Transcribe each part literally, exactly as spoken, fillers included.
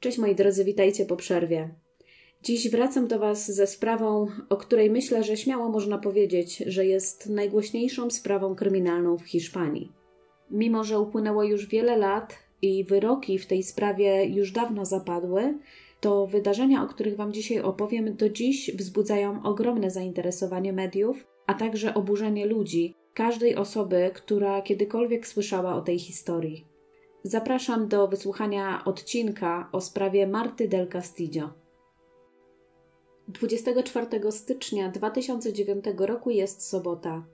Cześć moi drodzy, witajcie po przerwie. Dziś wracam do Was ze sprawą, o której myślę, że śmiało można powiedzieć, że jest najgłośniejszą sprawą kryminalną w Hiszpanii. Mimo że upłynęło już wiele lat i wyroki w tej sprawie już dawno zapadły, to wydarzenia, o których Wam dzisiaj opowiem, do dziś wzbudzają ogromne zainteresowanie mediów, a także oburzenie ludzi, każdej osoby, która kiedykolwiek słyszała o tej historii. Zapraszam do wysłuchania odcinka o sprawie Marty del Castillo. dwudziestego czwartego stycznia dwa tysiące dziewiątego roku jest sobota.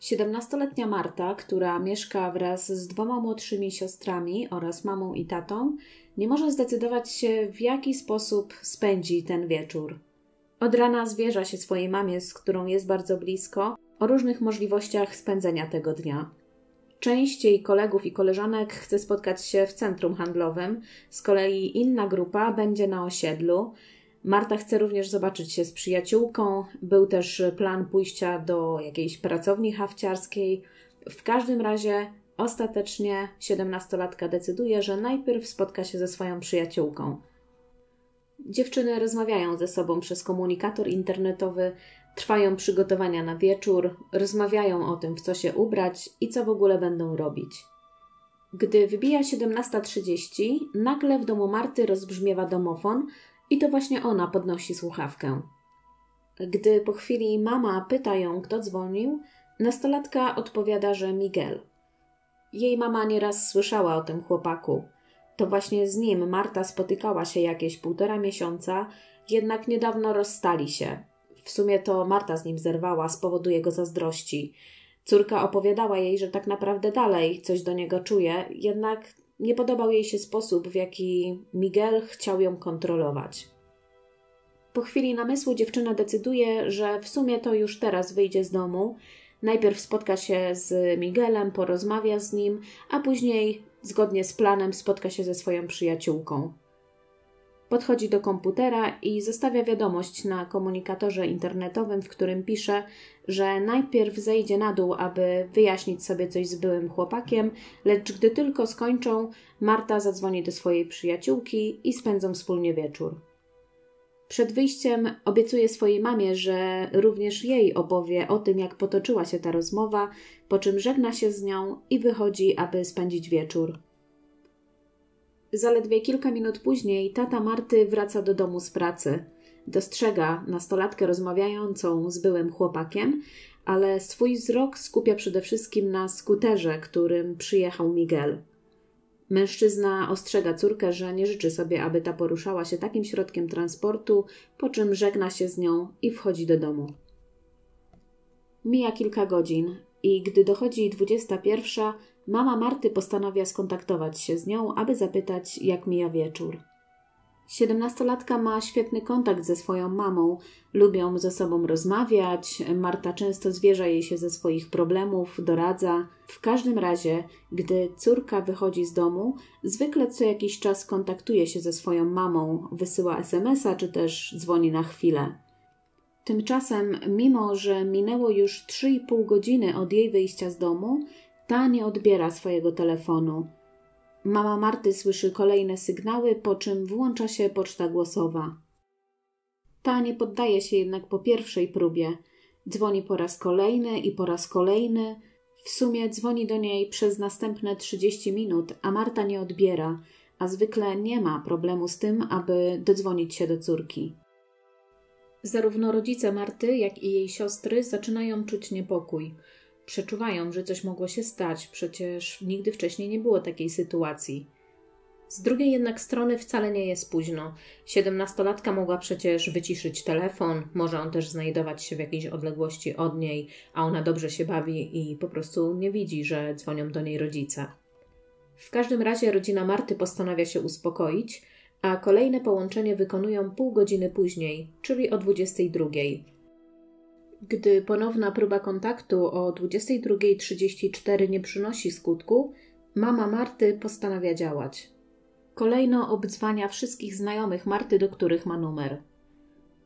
siedemnastoletnia Marta, która mieszka wraz z dwoma młodszymi siostrami oraz mamą i tatą, nie może zdecydować się, w jaki sposób spędzi ten wieczór. Od rana zwierza się swojej mamie, z którą jest bardzo blisko, o różnych możliwościach spędzenia tego dnia. Część jej kolegów i koleżanek chce spotkać się w centrum handlowym, z kolei inna grupa będzie na osiedlu. Marta chce również zobaczyć się z przyjaciółką, był też plan pójścia do jakiejś pracowni hafciarskiej. W każdym razie ostatecznie siedemnastolatka decyduje, że najpierw spotka się ze swoją przyjaciółką. Dziewczyny rozmawiają ze sobą przez komunikator internetowy, trwają przygotowania na wieczór, rozmawiają o tym, w co się ubrać i co w ogóle będą robić. Gdy wybija siedemnasta trzydzieści, nagle w domu Marty rozbrzmiewa domofon i to właśnie ona podnosi słuchawkę. Gdy po chwili mama pyta ją, kto dzwonił, nastolatka odpowiada, że Miguel. Jej mama nieraz słyszała o tym chłopaku. To właśnie z nim Marta spotykała się jakieś półtora miesiąca, jednak niedawno rozstali się. W sumie to Marta z nim zerwała z powodu jego zazdrości. Córka opowiadała jej, że tak naprawdę dalej coś do niego czuje, jednak nie podobał jej się sposób, w jaki Miguel chciał ją kontrolować. Po chwili namysłu dziewczyna decyduje, że w sumie to już teraz wyjdzie z domu. Najpierw spotka się z Miguelem, porozmawia z nim, a później, zgodnie z planem, spotka się ze swoją przyjaciółką. Podchodzi do komputera i zostawia wiadomość na komunikatorze internetowym, w którym pisze, że najpierw zejdzie na dół, aby wyjaśnić sobie coś z byłym chłopakiem, lecz gdy tylko skończą, Marta zadzwoni do swojej przyjaciółki i spędzą wspólnie wieczór. Przed wyjściem obiecuje swojej mamie, że również jej opowie o tym, jak potoczyła się ta rozmowa, po czym żegna się z nią i wychodzi, aby spędzić wieczór. Zaledwie kilka minut później tata Marty wraca do domu z pracy. Dostrzega nastolatkę rozmawiającą z byłym chłopakiem, ale swój wzrok skupia przede wszystkim na skuterze, którym przyjechał Miguel. Mężczyzna ostrzega córkę, że nie życzy sobie, aby ta poruszała się takim środkiem transportu, po czym żegna się z nią i wchodzi do domu. Mija kilka godzin i gdy dochodzi dwudziesta pierwsza, mama Marty postanawia skontaktować się z nią, aby zapytać, jak mija wieczór. Siedemnastolatka ma świetny kontakt ze swoją mamą, lubią ze sobą rozmawiać, Marta często zwierza jej się ze swoich problemów, doradza. W każdym razie, gdy córka wychodzi z domu, zwykle co jakiś czas kontaktuje się ze swoją mamą, wysyła es em es a czy też dzwoni na chwilę. Tymczasem, mimo że minęło już trzy i pół godziny od jej wyjścia z domu, ta nie odbiera swojego telefonu. Mama Marty słyszy kolejne sygnały, po czym włącza się poczta głosowa. Ta nie poddaje się jednak po pierwszej próbie. Dzwoni po raz kolejny i po raz kolejny. W sumie dzwoni do niej przez następne trzydzieści minut, a Marta nie odbiera, a zwykle nie ma problemu z tym, aby dodzwonić się do córki. Zarówno rodzice Marty, jak i jej siostry zaczynają czuć niepokój. Przeczuwają, że coś mogło się stać, przecież nigdy wcześniej nie było takiej sytuacji. Z drugiej jednak strony wcale nie jest późno. Siedemnastolatka mogła przecież wyciszyć telefon, może on też znajdować się w jakiejś odległości od niej, a ona dobrze się bawi i po prostu nie widzi, że dzwonią do niej rodzice. W każdym razie rodzina Marty postanawia się uspokoić, a kolejne połączenie wykonują pół godziny później, czyli o dwudziestej drugiej. Gdy ponowna próba kontaktu o dwudziestej drugiej trzydzieści cztery nie przynosi skutku, mama Marty postanawia działać. Kolejno obdzwania wszystkich znajomych Marty, do których ma numer.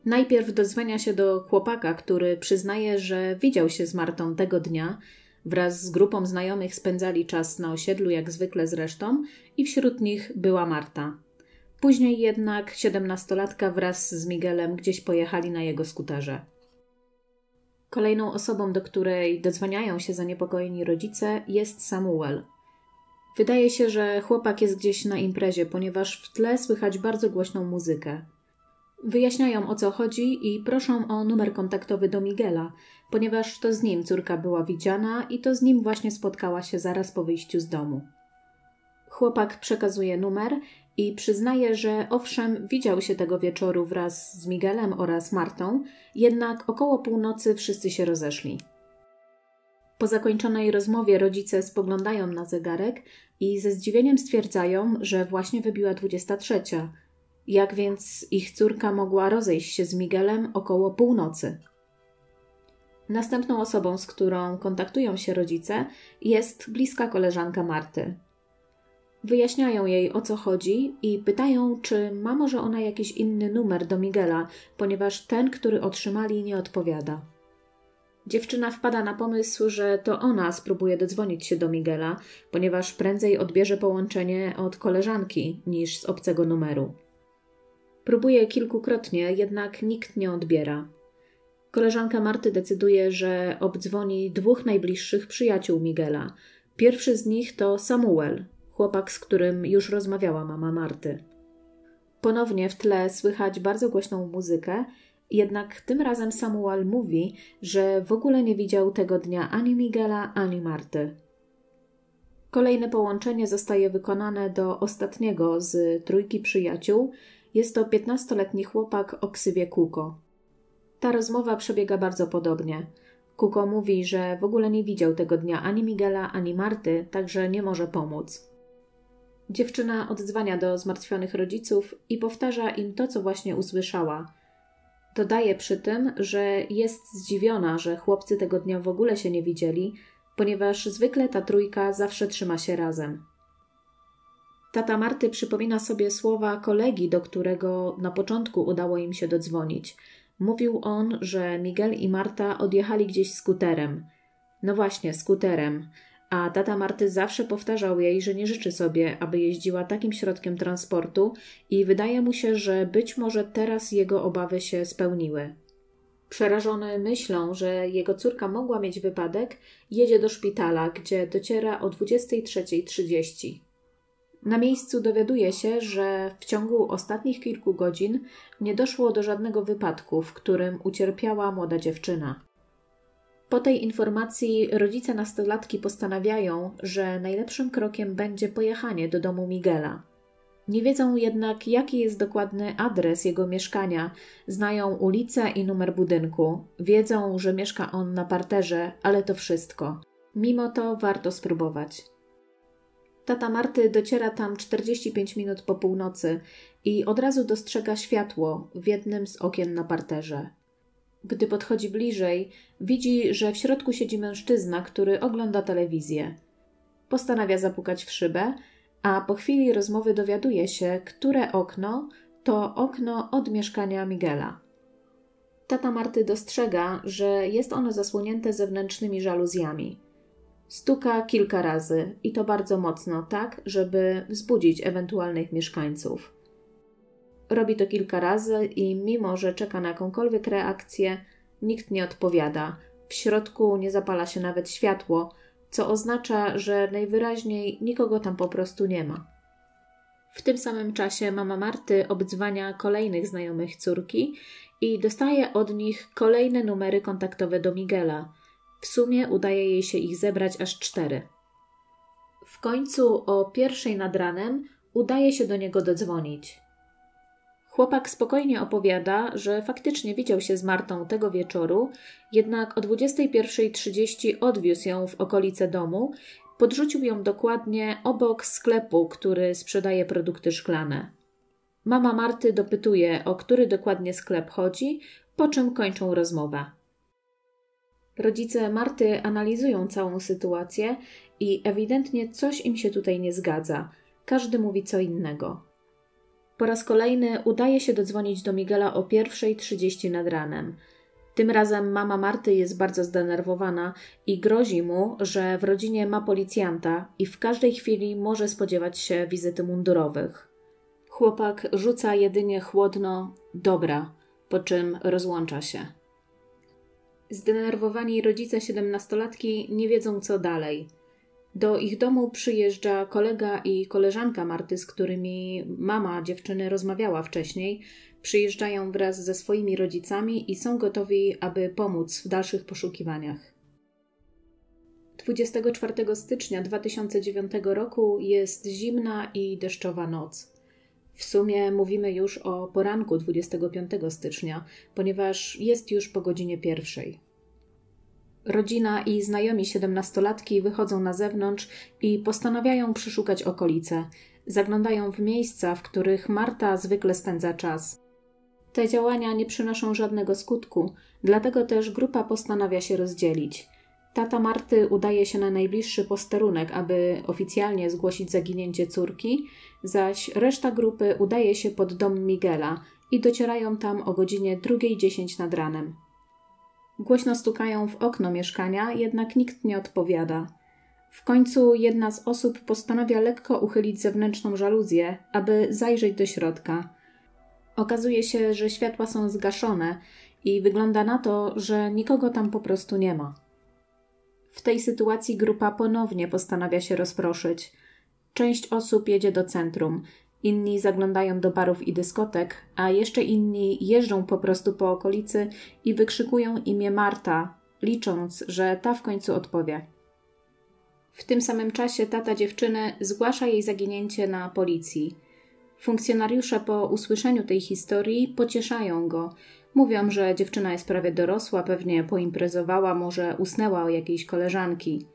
Najpierw dozwania się do chłopaka, który przyznaje, że widział się z Martą tego dnia. Wraz z grupą znajomych spędzali czas na osiedlu, jak zwykle zresztą, i wśród nich była Marta. Później jednak siedemnastolatka wraz z Miguelem gdzieś pojechali na jego skuterze. Kolejną osobą, do której dodzwaniają się zaniepokojeni rodzice, jest Samuel. Wydaje się, że chłopak jest gdzieś na imprezie, ponieważ w tle słychać bardzo głośną muzykę. Wyjaśniają, o co chodzi i proszą o numer kontaktowy do Miguela, ponieważ to z nim córka była widziana i to z nim właśnie spotkała się zaraz po wyjściu z domu. Chłopak przekazuje numer i przyznaje, że owszem, widział się tego wieczoru wraz z Miguelem oraz Martą, jednak około północy wszyscy się rozeszli. Po zakończonej rozmowie rodzice spoglądają na zegarek i ze zdziwieniem stwierdzają, że właśnie wybiła dwudziesta trzecia. Jak więc ich córka mogła rozejść się z Miguelem około północy? Następną osobą, z którą kontaktują się rodzice, jest bliska koleżanka Marty. Wyjaśniają jej, o co chodzi i pytają, czy ma może ona jakiś inny numer do Miguela, ponieważ ten, który otrzymali, nie odpowiada. Dziewczyna wpada na pomysł, że to ona spróbuje dodzwonić się do Miguela, ponieważ prędzej odbierze połączenie od koleżanki niż z obcego numeru. Próbuje kilkukrotnie, jednak nikt nie odbiera. Koleżanka Marty decyduje, że obdzwoni dwóch najbliższych przyjaciół Miguela. Pierwszy z nich to Samuel, chłopak, z którym już rozmawiała mama Marty. Ponownie w tle słychać bardzo głośną muzykę, jednak tym razem Samuel mówi, że w ogóle nie widział tego dnia ani Miguela, ani Marty. Kolejne połączenie zostaje wykonane do ostatniego z trójki przyjaciół. Jest to piętnastoletni chłopak o ksywie Kuko. Ta rozmowa przebiega bardzo podobnie. Kuko mówi, że w ogóle nie widział tego dnia ani Miguela, ani Marty, także nie może pomóc. Dziewczyna oddzwania do zmartwionych rodziców i powtarza im to, co właśnie usłyszała. Dodaje przy tym, że jest zdziwiona, że chłopcy tego dnia w ogóle się nie widzieli, ponieważ zwykle ta trójka zawsze trzyma się razem. Tata Marty przypomina sobie słowa kolegi, do którego na początku udało im się dodzwonić. Mówił on, że Miguel i Marta odjechali gdzieś skuterem. No właśnie, skuterem. A tata Marty zawsze powtarzał jej, że nie życzy sobie, aby jeździła takim środkiem transportu i wydaje mu się, że być może teraz jego obawy się spełniły. Przerażony myślą, że jego córka mogła mieć wypadek, jedzie do szpitala, gdzie dociera o dwudziestej trzeciej trzydzieści. Na miejscu dowiaduje się, że w ciągu ostatnich kilku godzin nie doszło do żadnego wypadku, w którym ucierpiała młoda dziewczyna. Po tej informacji rodzice nastolatki postanawiają, że najlepszym krokiem będzie pojechanie do domu Miguela. Nie wiedzą jednak, jaki jest dokładny adres jego mieszkania, znają ulicę i numer budynku, wiedzą, że mieszka on na parterze, ale to wszystko. Mimo to warto spróbować. Tata Marty dociera tam czterdzieści pięć minut po północy i od razu dostrzega światło w jednym z okien na parterze. Gdy podchodzi bliżej, widzi, że w środku siedzi mężczyzna, który ogląda telewizję. Postanawia zapukać w szybę, a po chwili rozmowy dowiaduje się, które okno to okno od mieszkania Miguela. Tata Marty dostrzega, że jest ono zasłonięte zewnętrznymi żaluzjami. Stuka kilka razy i to bardzo mocno, tak, żeby wzbudzić ewentualnych mieszkańców. Robi to kilka razy i mimo, że czeka na jakąkolwiek reakcję, nikt nie odpowiada. W środku nie zapala się nawet światło, co oznacza, że najwyraźniej nikogo tam po prostu nie ma. W tym samym czasie mama Marty obdzwania kolejnych znajomych córki i dostaje od nich kolejne numery kontaktowe do Miguela. W sumie udaje jej się ich zebrać aż cztery. W końcu o pierwszej nad ranem udaje się do niego dodzwonić. Chłopak spokojnie opowiada, że faktycznie widział się z Martą tego wieczoru, jednak o dwudziestej pierwszej trzydzieści odwiózł ją w okolice domu, podrzucił ją dokładnie obok sklepu, który sprzedaje produkty szklane. Mama Marty dopytuje, o który dokładnie sklep chodzi, po czym kończą rozmowę. Rodzice Marty analizują całą sytuację i ewidentnie coś im się tutaj nie zgadza. Każdy mówi co innego. Po raz kolejny udaje się dodzwonić do Miguela o pierwszej trzydzieści nad ranem. Tym razem mama Marty jest bardzo zdenerwowana i grozi mu, że w rodzinie ma policjanta i w każdej chwili może spodziewać się wizyty mundurowych. Chłopak rzuca jedynie chłodno dobra, po czym rozłącza się. Zdenerwowani rodzice siedemnastolatki nie wiedzą co dalej. Do ich domu przyjeżdża kolega i koleżanka Marty, z którymi mama dziewczyny rozmawiała wcześniej. Przyjeżdżają wraz ze swoimi rodzicami i są gotowi, aby pomóc w dalszych poszukiwaniach. dwudziestego czwartego stycznia dwa tysiące dziewiątego roku jest zimna i deszczowa noc. W sumie mówimy już o poranku dwudziestego piątego stycznia, ponieważ jest już po godzinie pierwszej. Rodzina i znajomi siedemnastolatki wychodzą na zewnątrz i postanawiają przeszukać okolice. Zaglądają w miejsca, w których Marta zwykle spędza czas. Te działania nie przynoszą żadnego skutku, dlatego też grupa postanawia się rozdzielić. Tata Marty udaje się na najbliższy posterunek, aby oficjalnie zgłosić zaginięcie córki, zaś reszta grupy udaje się pod dom Miguela i docierają tam o godzinie drugiej dziesięć nad ranem. Głośno stukają w okno mieszkania, jednak nikt nie odpowiada. W końcu jedna z osób postanawia lekko uchylić zewnętrzną żaluzję, aby zajrzeć do środka. Okazuje się, że światła są zgaszone i wygląda na to, że nikogo tam po prostu nie ma. W tej sytuacji grupa ponownie postanawia się rozproszyć. Część osób jedzie do centrum, inni zaglądają do barów i dyskotek, a jeszcze inni jeżdżą po prostu po okolicy i wykrzykują imię Marta, licząc, że ta w końcu odpowie. W tym samym czasie tata dziewczyny zgłasza jej zaginięcie na policji. Funkcjonariusze po usłyszeniu tej historii pocieszają go. Mówią, że dziewczyna jest prawie dorosła, pewnie poimprezowała, może usnęła u jakiejś koleżanki.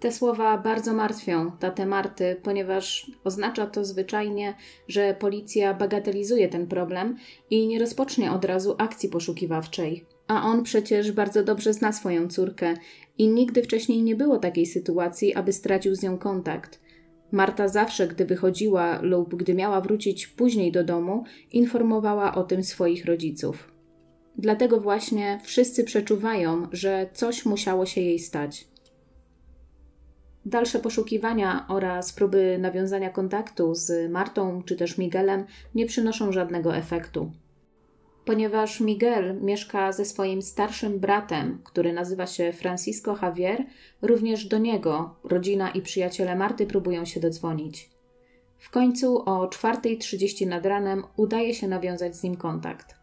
Te słowa bardzo martwią tatę Marty, ponieważ oznacza to zwyczajnie, że policja bagatelizuje ten problem i nie rozpocznie od razu akcji poszukiwawczej. A on przecież bardzo dobrze zna swoją córkę i nigdy wcześniej nie było takiej sytuacji, aby stracił z nią kontakt. Marta zawsze, gdy wychodziła lub gdy miała wrócić później do domu, informowała o tym swoich rodziców. Dlatego właśnie wszyscy przeczuwają, że coś musiało się jej stać. Dalsze poszukiwania oraz próby nawiązania kontaktu z Martą czy też Miguelem nie przynoszą żadnego efektu. Ponieważ Miguel mieszka ze swoim starszym bratem, który nazywa się Francisco Javier, również do niego rodzina i przyjaciele Marty próbują się dodzwonić. W końcu o czwartej trzydzieści nad ranem udaje się nawiązać z nim kontakt.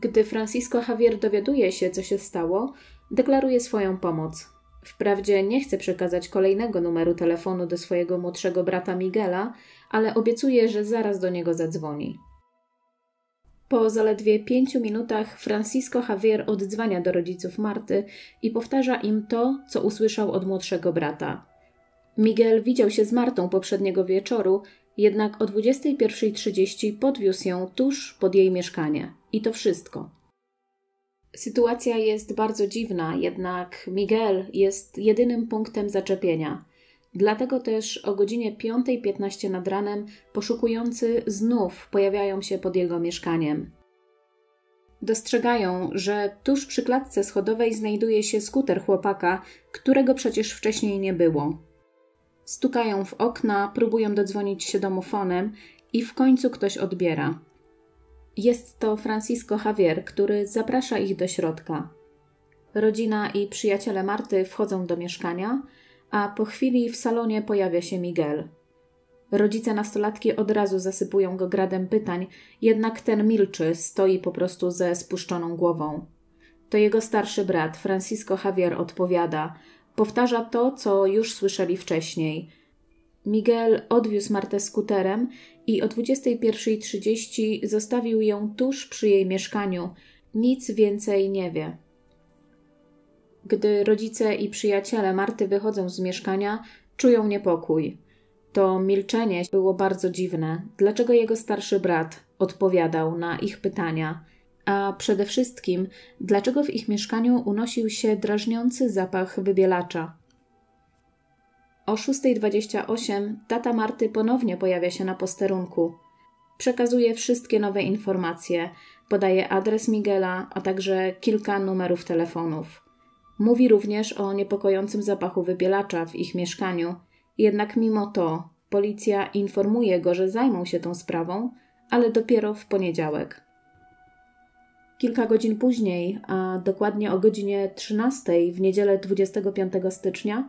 Gdy Francisco Javier dowiaduje się, co się stało, deklaruje swoją pomoc. Wprawdzie nie chce przekazać kolejnego numeru telefonu do swojego młodszego brata Miguela, ale obiecuje, że zaraz do niego zadzwoni. Po zaledwie pięciu minutach Francisco Javier oddzwania do rodziców Marty i powtarza im to, co usłyszał od młodszego brata. Miguel widział się z Martą poprzedniego wieczoru, jednak o dwudziestej pierwszej trzydzieści podwiózł ją tuż pod jej mieszkanie. I to wszystko. Sytuacja jest bardzo dziwna, jednak Miguel jest jedynym punktem zaczepienia. Dlatego też o godzinie piątej piętnaście nad ranem poszukujący znów pojawiają się pod jego mieszkaniem. Dostrzegają, że tuż przy klatce schodowej znajduje się skuter chłopaka, którego przecież wcześniej nie było. Stukają w okna, próbują dodzwonić się domofonem i w końcu ktoś odbiera. Jest to Francisco Javier, który zaprasza ich do środka. Rodzina i przyjaciele Marty wchodzą do mieszkania, a po chwili w salonie pojawia się Miguel. Rodzice nastolatki od razu zasypują go gradem pytań, jednak ten milczy, stoi po prostu ze spuszczoną głową. To jego starszy brat, Francisco Javier, odpowiada. Powtarza to, co już słyszeli wcześniej. Miguel odwiózł Martę skuterem i o dwudziestej pierwszej trzydzieści zostawił ją tuż przy jej mieszkaniu. Nic więcej nie wie. Gdy rodzice i przyjaciele Marty wychodzą z mieszkania, czują niepokój. To milczenie było bardzo dziwne. Dlaczego jego starszy brat odpowiadał na ich pytania? A przede wszystkim, dlaczego w ich mieszkaniu unosił się drażniący zapach wybielacza? O szóstej dwadzieścia osiem tata Marty ponownie pojawia się na posterunku. Przekazuje wszystkie nowe informacje, podaje adres Miguela, a także kilka numerów telefonów. Mówi również o niepokojącym zapachu wybielacza w ich mieszkaniu, jednak mimo to Policja informuje go, że zajmą się tą sprawą, ale dopiero w poniedziałek. Kilka godzin później, a dokładnie o godzinie trzynastej w niedzielę dwudziestego piątego stycznia,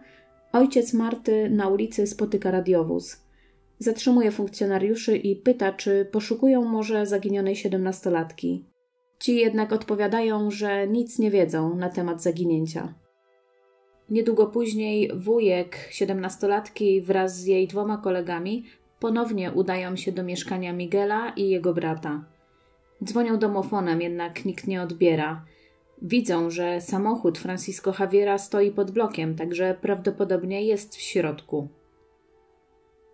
ojciec Marty na ulicy spotyka radiowóz. Zatrzymuje funkcjonariuszy i pyta, czy poszukują może zaginionej siedemnastolatki. Ci jednak odpowiadają, że nic nie wiedzą na temat zaginięcia. Niedługo później wujek siedemnastolatki wraz z jej dwoma kolegami ponownie udają się do mieszkania Miguela i jego brata. Dzwonią domofonem, jednak nikt nie odbiera. Widzą, że samochód Francisco Javiera stoi pod blokiem, także prawdopodobnie jest w środku.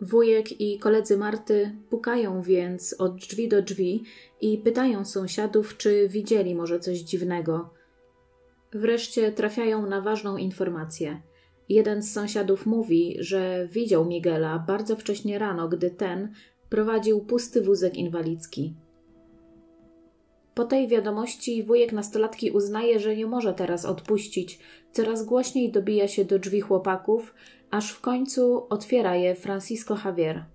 Wujek i koledzy Marty pukają więc od drzwi do drzwi i pytają sąsiadów, czy widzieli może coś dziwnego. Wreszcie trafiają na ważną informację. Jeden z sąsiadów mówi, że widział Miguela bardzo wcześnie rano, gdy ten prowadził pusty wózek inwalidzki. Po tej wiadomości wujek nastolatki uznaje, że nie może teraz odpuścić. Coraz głośniej dobija się do drzwi chłopaków, aż w końcu otwiera je Francisco Javier.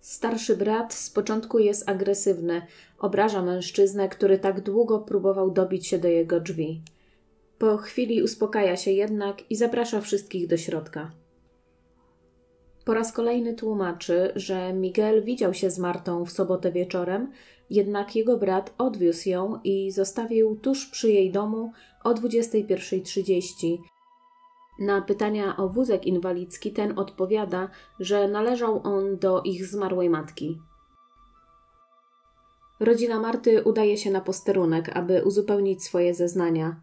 Starszy brat z początku jest agresywny, obraża mężczyznę, który tak długo próbował dobić się do jego drzwi. Po chwili uspokaja się jednak i zaprasza wszystkich do środka. Po raz kolejny tłumaczy, że Miguel widział się z Martą w sobotę wieczorem, jednak jego brat odwiózł ją i zostawił tuż przy jej domu o dwudziestej pierwszej trzydzieści. Na pytania o wózek inwalidzki ten odpowiada, że należał on do ich zmarłej matki. Rodzina Marty udaje się na posterunek, aby uzupełnić swoje zeznania.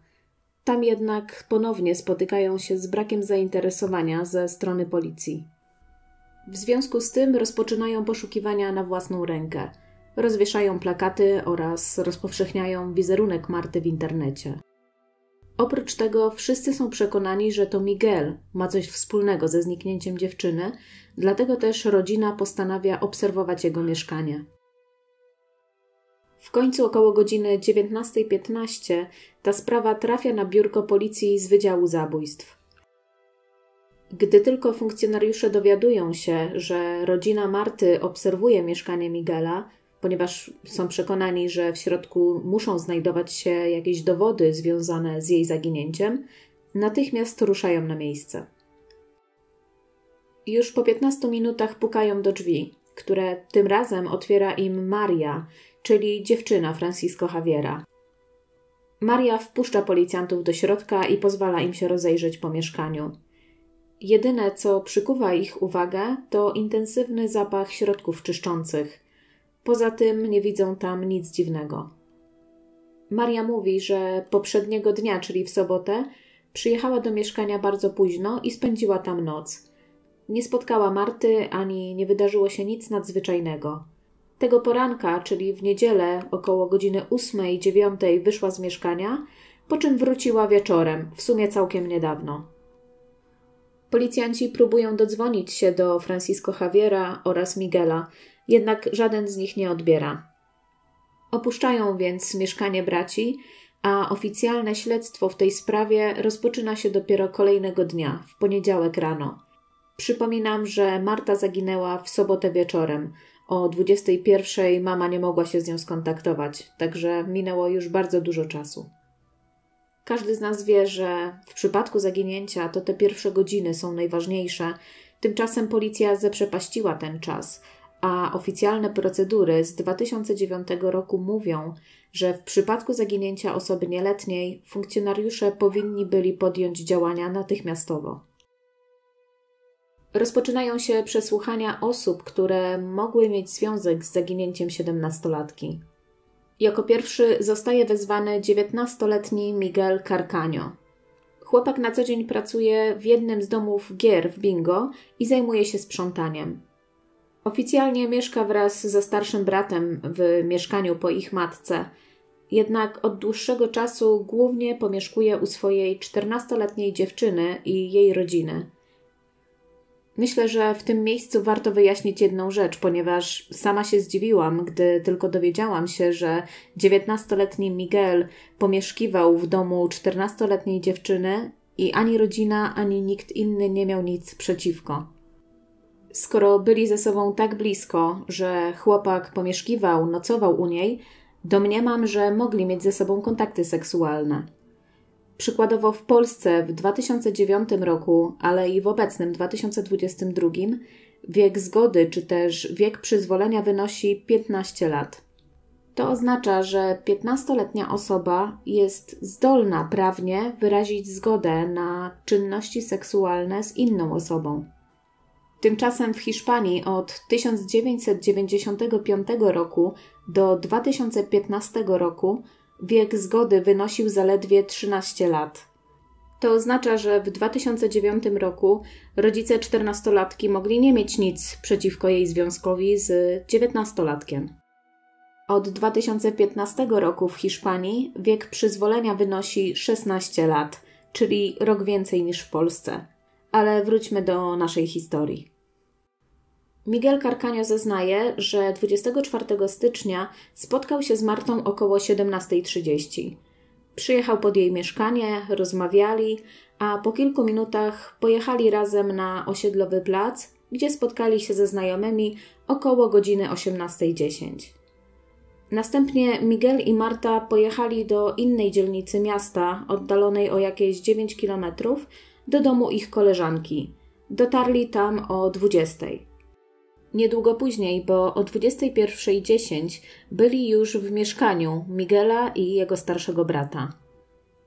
Tam jednak ponownie spotykają się z brakiem zainteresowania ze strony policji. W związku z tym rozpoczynają poszukiwania na własną rękę. Rozwieszają plakaty oraz rozpowszechniają wizerunek Marty w internecie. Oprócz tego wszyscy są przekonani, że to Miguel ma coś wspólnego ze zniknięciem dziewczyny, dlatego też rodzina postanawia obserwować jego mieszkanie. W końcu około godziny dziewiętnastej piętnaście ta sprawa trafia na biurko policji z Wydziału Zabójstw. Gdy tylko funkcjonariusze dowiadują się, że rodzina Marty obserwuje mieszkanie Miguela, ponieważ są przekonani, że w środku muszą znajdować się jakieś dowody związane z jej zaginięciem, natychmiast ruszają na miejsce. Już po piętnastu minutach pukają do drzwi, które tym razem otwiera im Maria, czyli dziewczyna Francisco Javiera. Maria wpuszcza policjantów do środka i pozwala im się rozejrzeć po mieszkaniu. Jedyne, co przykuwa ich uwagę, to intensywny zapach środków czyszczących. Poza tym nie widzą tam nic dziwnego. Maria mówi, że poprzedniego dnia, czyli w sobotę, przyjechała do mieszkania bardzo późno i spędziła tam noc. Nie spotkała Marty ani nie wydarzyło się nic nadzwyczajnego. Tego poranka, czyli w niedzielę, około godziny ósmej dziewiątej wyszła z mieszkania, po czym wróciła wieczorem, w sumie całkiem niedawno. Policjanci próbują dodzwonić się do Francisco Javiera oraz Miguela, jednak żaden z nich nie odbiera. Opuszczają więc mieszkanie braci, a oficjalne śledztwo w tej sprawie rozpoczyna się dopiero kolejnego dnia, w poniedziałek rano. Przypominam, że Marta zaginęła w sobotę wieczorem. O dwudziestej pierwszej mama nie mogła się z nią skontaktować, także minęło już bardzo dużo czasu. Każdy z nas wie, że w przypadku zaginięcia to te pierwsze godziny są najważniejsze. Tymczasem policja zaprzepaściła ten czas, a oficjalne procedury z dwa tysiące dziewiątego roku mówią, że w przypadku zaginięcia osoby nieletniej funkcjonariusze powinni byli podjąć działania natychmiastowo. Rozpoczynają się przesłuchania osób, które mogły mieć związek z zaginięciem siedemnastolatki. Jako pierwszy zostaje wezwany dziewiętnastoletni Miguel Carcaño. Chłopak na co dzień pracuje w jednym z domów gier w bingo i zajmuje się sprzątaniem. Oficjalnie mieszka wraz ze starszym bratem w mieszkaniu po ich matce, jednak od dłuższego czasu głównie pomieszkuje u swojej czternastoletniej dziewczyny i jej rodziny. Myślę, że w tym miejscu warto wyjaśnić jedną rzecz, ponieważ sama się zdziwiłam, gdy tylko dowiedziałam się, że dziewiętnastoletni Miguel pomieszkiwał w domu czternastoletniej dziewczyny i ani rodzina, ani nikt inny nie miał nic przeciwko. Skoro byli ze sobą tak blisko, że chłopak pomieszkiwał, nocował u niej, domniemam, że mogli mieć ze sobą kontakty seksualne. Przykładowo w Polsce w dwa tysiące dziewiątym roku, ale i w obecnym dwa tysiące dwudziestym drugim, wiek zgody czy też wiek przyzwolenia wynosi piętnaście lat. To oznacza, że piętnastoletnia osoba jest zdolna prawnie wyrazić zgodę na czynności seksualne z inną osobą. Tymczasem w Hiszpanii od tysiąc dziewięćset dziewięćdziesiątego piątego roku do dwa tysiące piętnastego roku wiek zgody wynosił zaledwie trzynaście lat. To oznacza, że w dwa tysiące dziewiątym roku rodzice czternastolatki mogli nie mieć nic przeciwko jej związkowi z dziewiętnastolatkiem. Od dwa tysiące piętnastego roku w Hiszpanii wiek przyzwolenia wynosi szesnaście lat, czyli rok więcej niż w Polsce. Ale wróćmy do naszej historii. Miguel Carcaño zeznaje, że dwudziestego czwartego stycznia spotkał się z Martą około siedemnastej trzydzieści. Przyjechał pod jej mieszkanie, rozmawiali, a po kilku minutach pojechali razem na osiedlowy plac, gdzie spotkali się ze znajomymi około godziny osiemnastej dziesięć. Następnie Miguel i Marta pojechali do innej dzielnicy miasta, oddalonej o jakieś dziewięć kilometrów, do domu ich koleżanki. Dotarli tam o dwudziestej. Niedługo później, bo o dwudziestej pierwszej dziesięć byli już w mieszkaniu Miguela i jego starszego brata.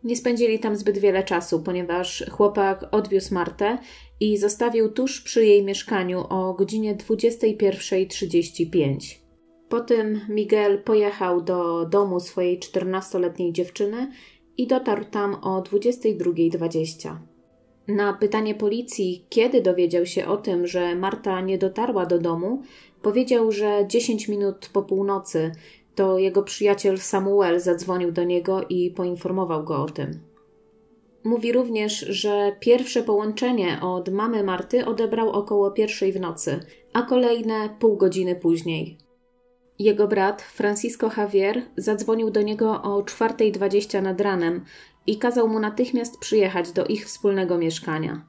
Nie spędzili tam zbyt wiele czasu, ponieważ chłopak odwiózł Martę i zostawił tuż przy jej mieszkaniu o godzinie dwudziestej pierwszej trzydzieści pięć. Potem Miguel pojechał do domu swojej czternastoletniej dziewczyny i dotarł tam o dwudziestej drugiej dwadzieścia. Na pytanie policji, kiedy dowiedział się o tym, że Marta nie dotarła do domu, powiedział, że dziesięć minut po północy to jego przyjaciel Samuel zadzwonił do niego i poinformował go o tym. Mówi również, że pierwsze połączenie od mamy Marty odebrał około pierwszej w nocy, a kolejne pół godziny później. Jego brat, Francisco Javier, zadzwonił do niego o czwartej dwadzieścia nad ranem i kazał mu natychmiast przyjechać do ich wspólnego mieszkania.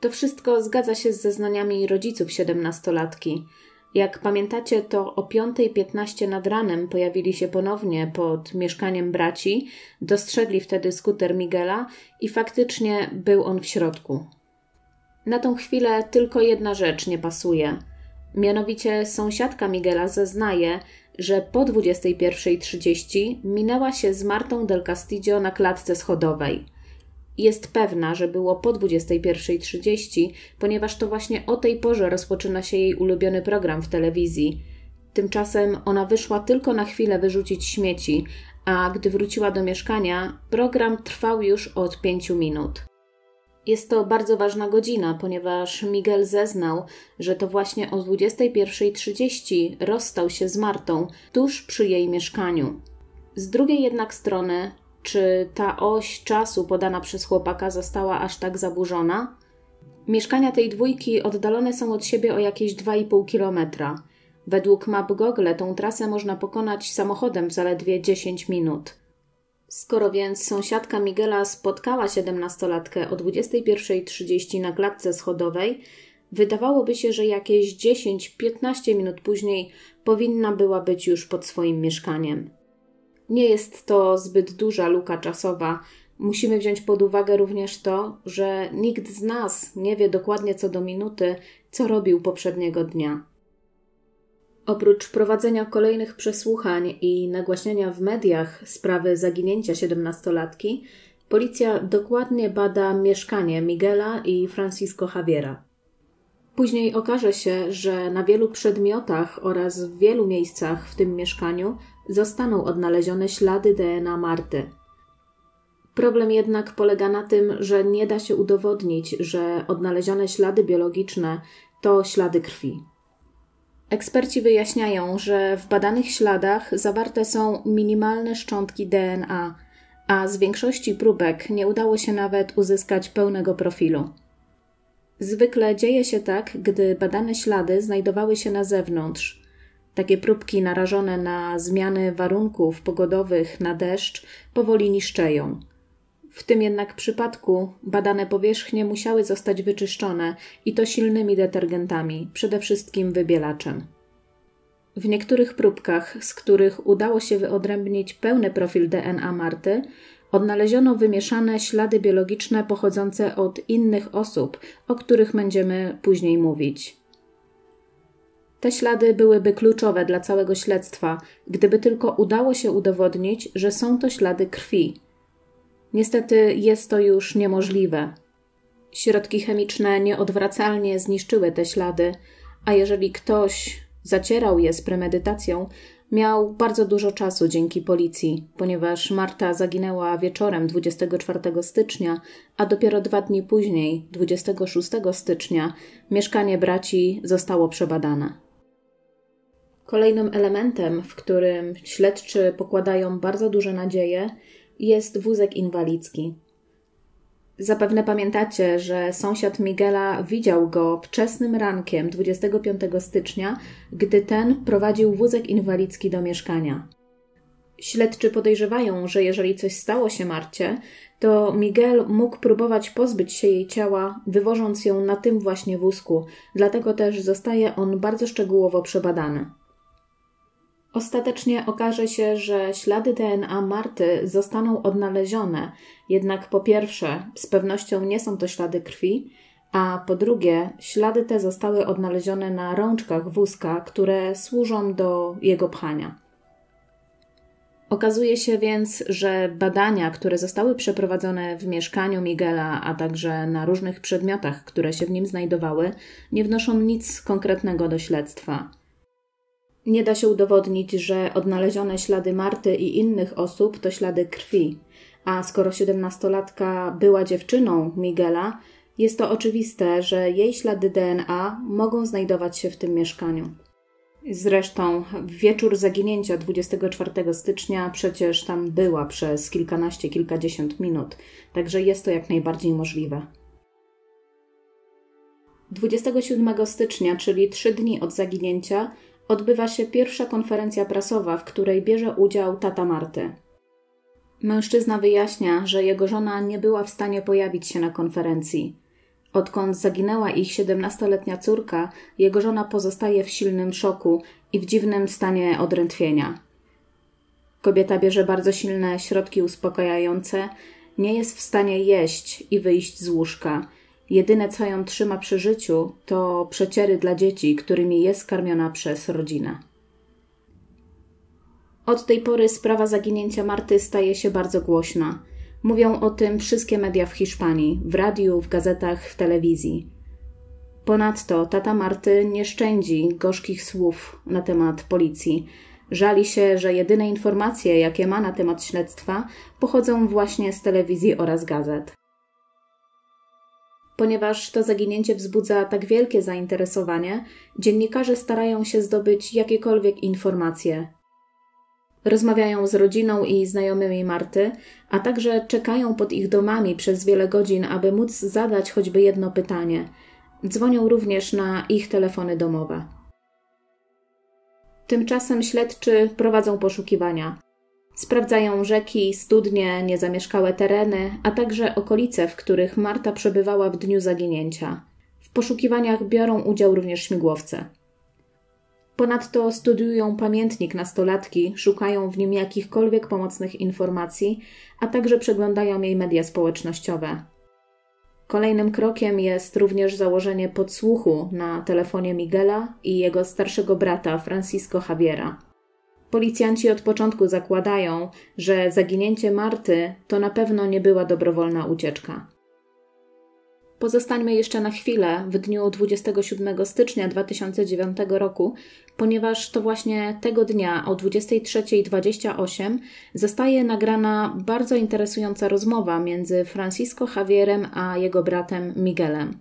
To wszystko zgadza się z zeznaniami rodziców siedemnastolatki. Jak pamiętacie, to o piątej piętnaście nad ranem pojawili się ponownie pod mieszkaniem braci, dostrzegli wtedy skuter Miguela i faktycznie był on w środku. Na tą chwilę tylko jedna rzecz nie pasuje. Mianowicie sąsiadka Miguela zeznaje, że po dwudziestej pierwszej trzydzieści minęła się z Martą del Castillo na klatce schodowej. Jest pewna, że było po dwudziestej pierwszej trzydzieści, ponieważ to właśnie o tej porze rozpoczyna się jej ulubiony program w telewizji. Tymczasem ona wyszła tylko na chwilę wyrzucić śmieci, a gdy wróciła do mieszkania, program trwał już od pięciu minut. Jest to bardzo ważna godzina, ponieważ Miguel zeznał, że to właśnie o dwudziestej pierwszej trzydzieści rozstał się z Martą tuż przy jej mieszkaniu. Z drugiej jednak strony, czy ta oś czasu podana przez chłopaka została aż tak zaburzona? Mieszkania tej dwójki oddalone są od siebie o jakieś dwa i pół kilometra. Według map Google tą trasę można pokonać samochodem w zaledwie dziesięć minut. Skoro więc sąsiadka Miguela spotkała siedemnastolatkę o dwudziestej pierwszej trzydzieści na klatce schodowej, wydawałoby się, że jakieś dziesięć do piętnastu minut później powinna była być już pod swoim mieszkaniem. Nie jest to zbyt duża luka czasowa. Musimy wziąć pod uwagę również to, że nikt z nas nie wie dokładnie co do minuty, co robił poprzedniego dnia. Oprócz prowadzenia kolejnych przesłuchań i nagłaśniania w mediach sprawy zaginięcia siedemnastolatki, policja dokładnie bada mieszkanie Miguela i Francisco Javiera. Później okaże się, że na wielu przedmiotach oraz w wielu miejscach w tym mieszkaniu zostaną odnalezione ślady D N A Marty. Problem jednak polega na tym, że nie da się udowodnić, że odnalezione ślady biologiczne to ślady krwi. Eksperci wyjaśniają, że w badanych śladach zawarte są minimalne szczątki D N A, a z większości próbek nie udało się nawet uzyskać pełnego profilu. Zwykle dzieje się tak, gdy badane ślady znajdowały się na zewnątrz. Takie próbki narażone na zmiany warunków pogodowych, na deszcz, powoli niszczeją. W tym jednak przypadku badane powierzchnie musiały zostać wyczyszczone i to silnymi detergentami, przede wszystkim wybielaczem. W niektórych próbkach, z których udało się wyodrębnić pełny profil D N A Marty, odnaleziono wymieszane ślady biologiczne pochodzące od innych osób, o których będziemy później mówić. Te ślady byłyby kluczowe dla całego śledztwa, gdyby tylko udało się udowodnić, że są to ślady krwi. Niestety jest to już niemożliwe. Środki chemiczne nieodwracalnie zniszczyły te ślady, a jeżeli ktoś zacierał je z premedytacją, miał bardzo dużo czasu dzięki policji, ponieważ Marta zaginęła wieczorem dwudziestego czwartego stycznia, a dopiero dwa dni później, dwudziestego szóstego stycznia, mieszkanie braci zostało przebadane. Kolejnym elementem, w którym śledczy pokładają bardzo duże nadzieje, jest wózek inwalidzki. Zapewne pamiętacie, że sąsiad Miguela widział go wczesnym rankiem dwudziestego piątego stycznia, gdy ten prowadził wózek inwalidzki do mieszkania. Śledczy podejrzewają, że jeżeli coś stało się Marcie, to Miguel mógł próbować pozbyć się jej ciała, wywożąc ją na tym właśnie wózku, dlatego też zostaje on bardzo szczegółowo przebadany. Ostatecznie okaże się, że ślady D N A Marty zostaną odnalezione, jednak po pierwsze z pewnością nie są to ślady krwi, a po drugie ślady te zostały odnalezione na rączkach wózka, które służą do jego pchania. Okazuje się więc, że badania, które zostały przeprowadzone w mieszkaniu Miguela, a także na różnych przedmiotach, które się w nim znajdowały, nie wnoszą nic konkretnego do śledztwa. Nie da się udowodnić, że odnalezione ślady Marty i innych osób to ślady krwi, a skoro siedemnastolatka była dziewczyną Miguela, jest to oczywiste, że jej ślady D N A mogą znajdować się w tym mieszkaniu. Zresztą w wieczór zaginięcia dwudziestego czwartego stycznia przecież tam była przez kilkanaście, kilkadziesiąt minut, także jest to jak najbardziej możliwe. dwudziestego siódmego stycznia, czyli trzy dni od zaginięcia, odbywa się pierwsza konferencja prasowa, w której bierze udział tata Marty. Mężczyzna wyjaśnia, że jego żona nie była w stanie pojawić się na konferencji. Odkąd zaginęła ich siedemnastoletnia córka, jego żona pozostaje w silnym szoku i w dziwnym stanie odrętwienia. Kobieta bierze bardzo silne środki uspokajające, nie jest w stanie jeść i wyjść z łóżka. Jedyne, co ją trzyma przy życiu, to przeciery dla dzieci, którymi jest karmiona przez rodzinę. Od tej pory sprawa zaginięcia Marty staje się bardzo głośna. Mówią o tym wszystkie media w Hiszpanii, w radiu, w gazetach, w telewizji. Ponadto tata Marty nie szczędzi gorzkich słów na temat policji. Żali się, że jedyne informacje, jakie ma na temat śledztwa, pochodzą właśnie z telewizji oraz gazet. Ponieważ to zaginięcie wzbudza tak wielkie zainteresowanie, dziennikarze starają się zdobyć jakiekolwiek informacje. Rozmawiają z rodziną i znajomymi Marty, a także czekają pod ich domami przez wiele godzin, aby móc zadać choćby jedno pytanie. Dzwonią również na ich telefony domowe. Tymczasem śledczy prowadzą poszukiwania. Sprawdzają rzeki, studnie, niezamieszkałe tereny, a także okolice, w których Marta przebywała w dniu zaginięcia. W poszukiwaniach biorą udział również śmigłowce. Ponadto studiują pamiętnik nastolatki, szukają w nim jakichkolwiek pomocnych informacji, a także przeglądają jej media społecznościowe. Kolejnym krokiem jest również założenie podsłuchu na telefonie Miguela i jego starszego brata Francisco Javiera. Policjanci od początku zakładają, że zaginięcie Marty to na pewno nie była dobrowolna ucieczka. Pozostańmy jeszcze na chwilę w dniu dwudziestego siódmego stycznia dwa tysiące dziewiątego roku, ponieważ to właśnie tego dnia o dwudziestej trzeciej dwadzieścia osiem zostaje nagrana bardzo interesująca rozmowa między Francisco Javierem a jego bratem Miguelem.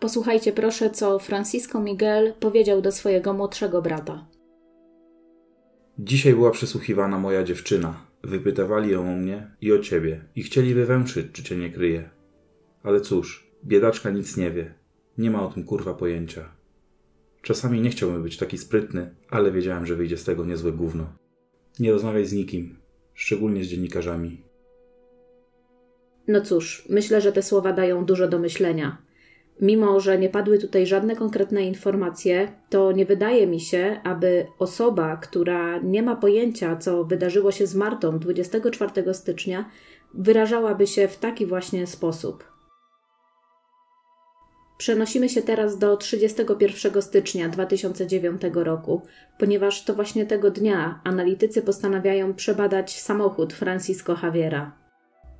Posłuchajcie proszę, co Francisco Miguel powiedział do swojego młodszego brata. Dzisiaj była przesłuchiwana moja dziewczyna. Wypytywali ją o mnie i o ciebie. I chcieli wywęszyć, czy cię nie kryje. Ale cóż, biedaczka nic nie wie. Nie ma o tym kurwa pojęcia. Czasami nie chciałbym być taki sprytny, ale wiedziałem, że wyjdzie z tego niezłe gówno. Nie rozmawiaj z nikim, szczególnie z dziennikarzami. No cóż, myślę, że te słowa dają dużo do myślenia. Mimo że nie padły tutaj żadne konkretne informacje, to nie wydaje mi się, aby osoba, która nie ma pojęcia, co wydarzyło się z Martą dwudziestego czwartego stycznia, wyrażałaby się w taki właśnie sposób. Przenosimy się teraz do trzydziestego pierwszego stycznia dwa tysiące dziewiątego roku, ponieważ to właśnie tego dnia analitycy postanawiają przebadać samochód Francisco Javiera.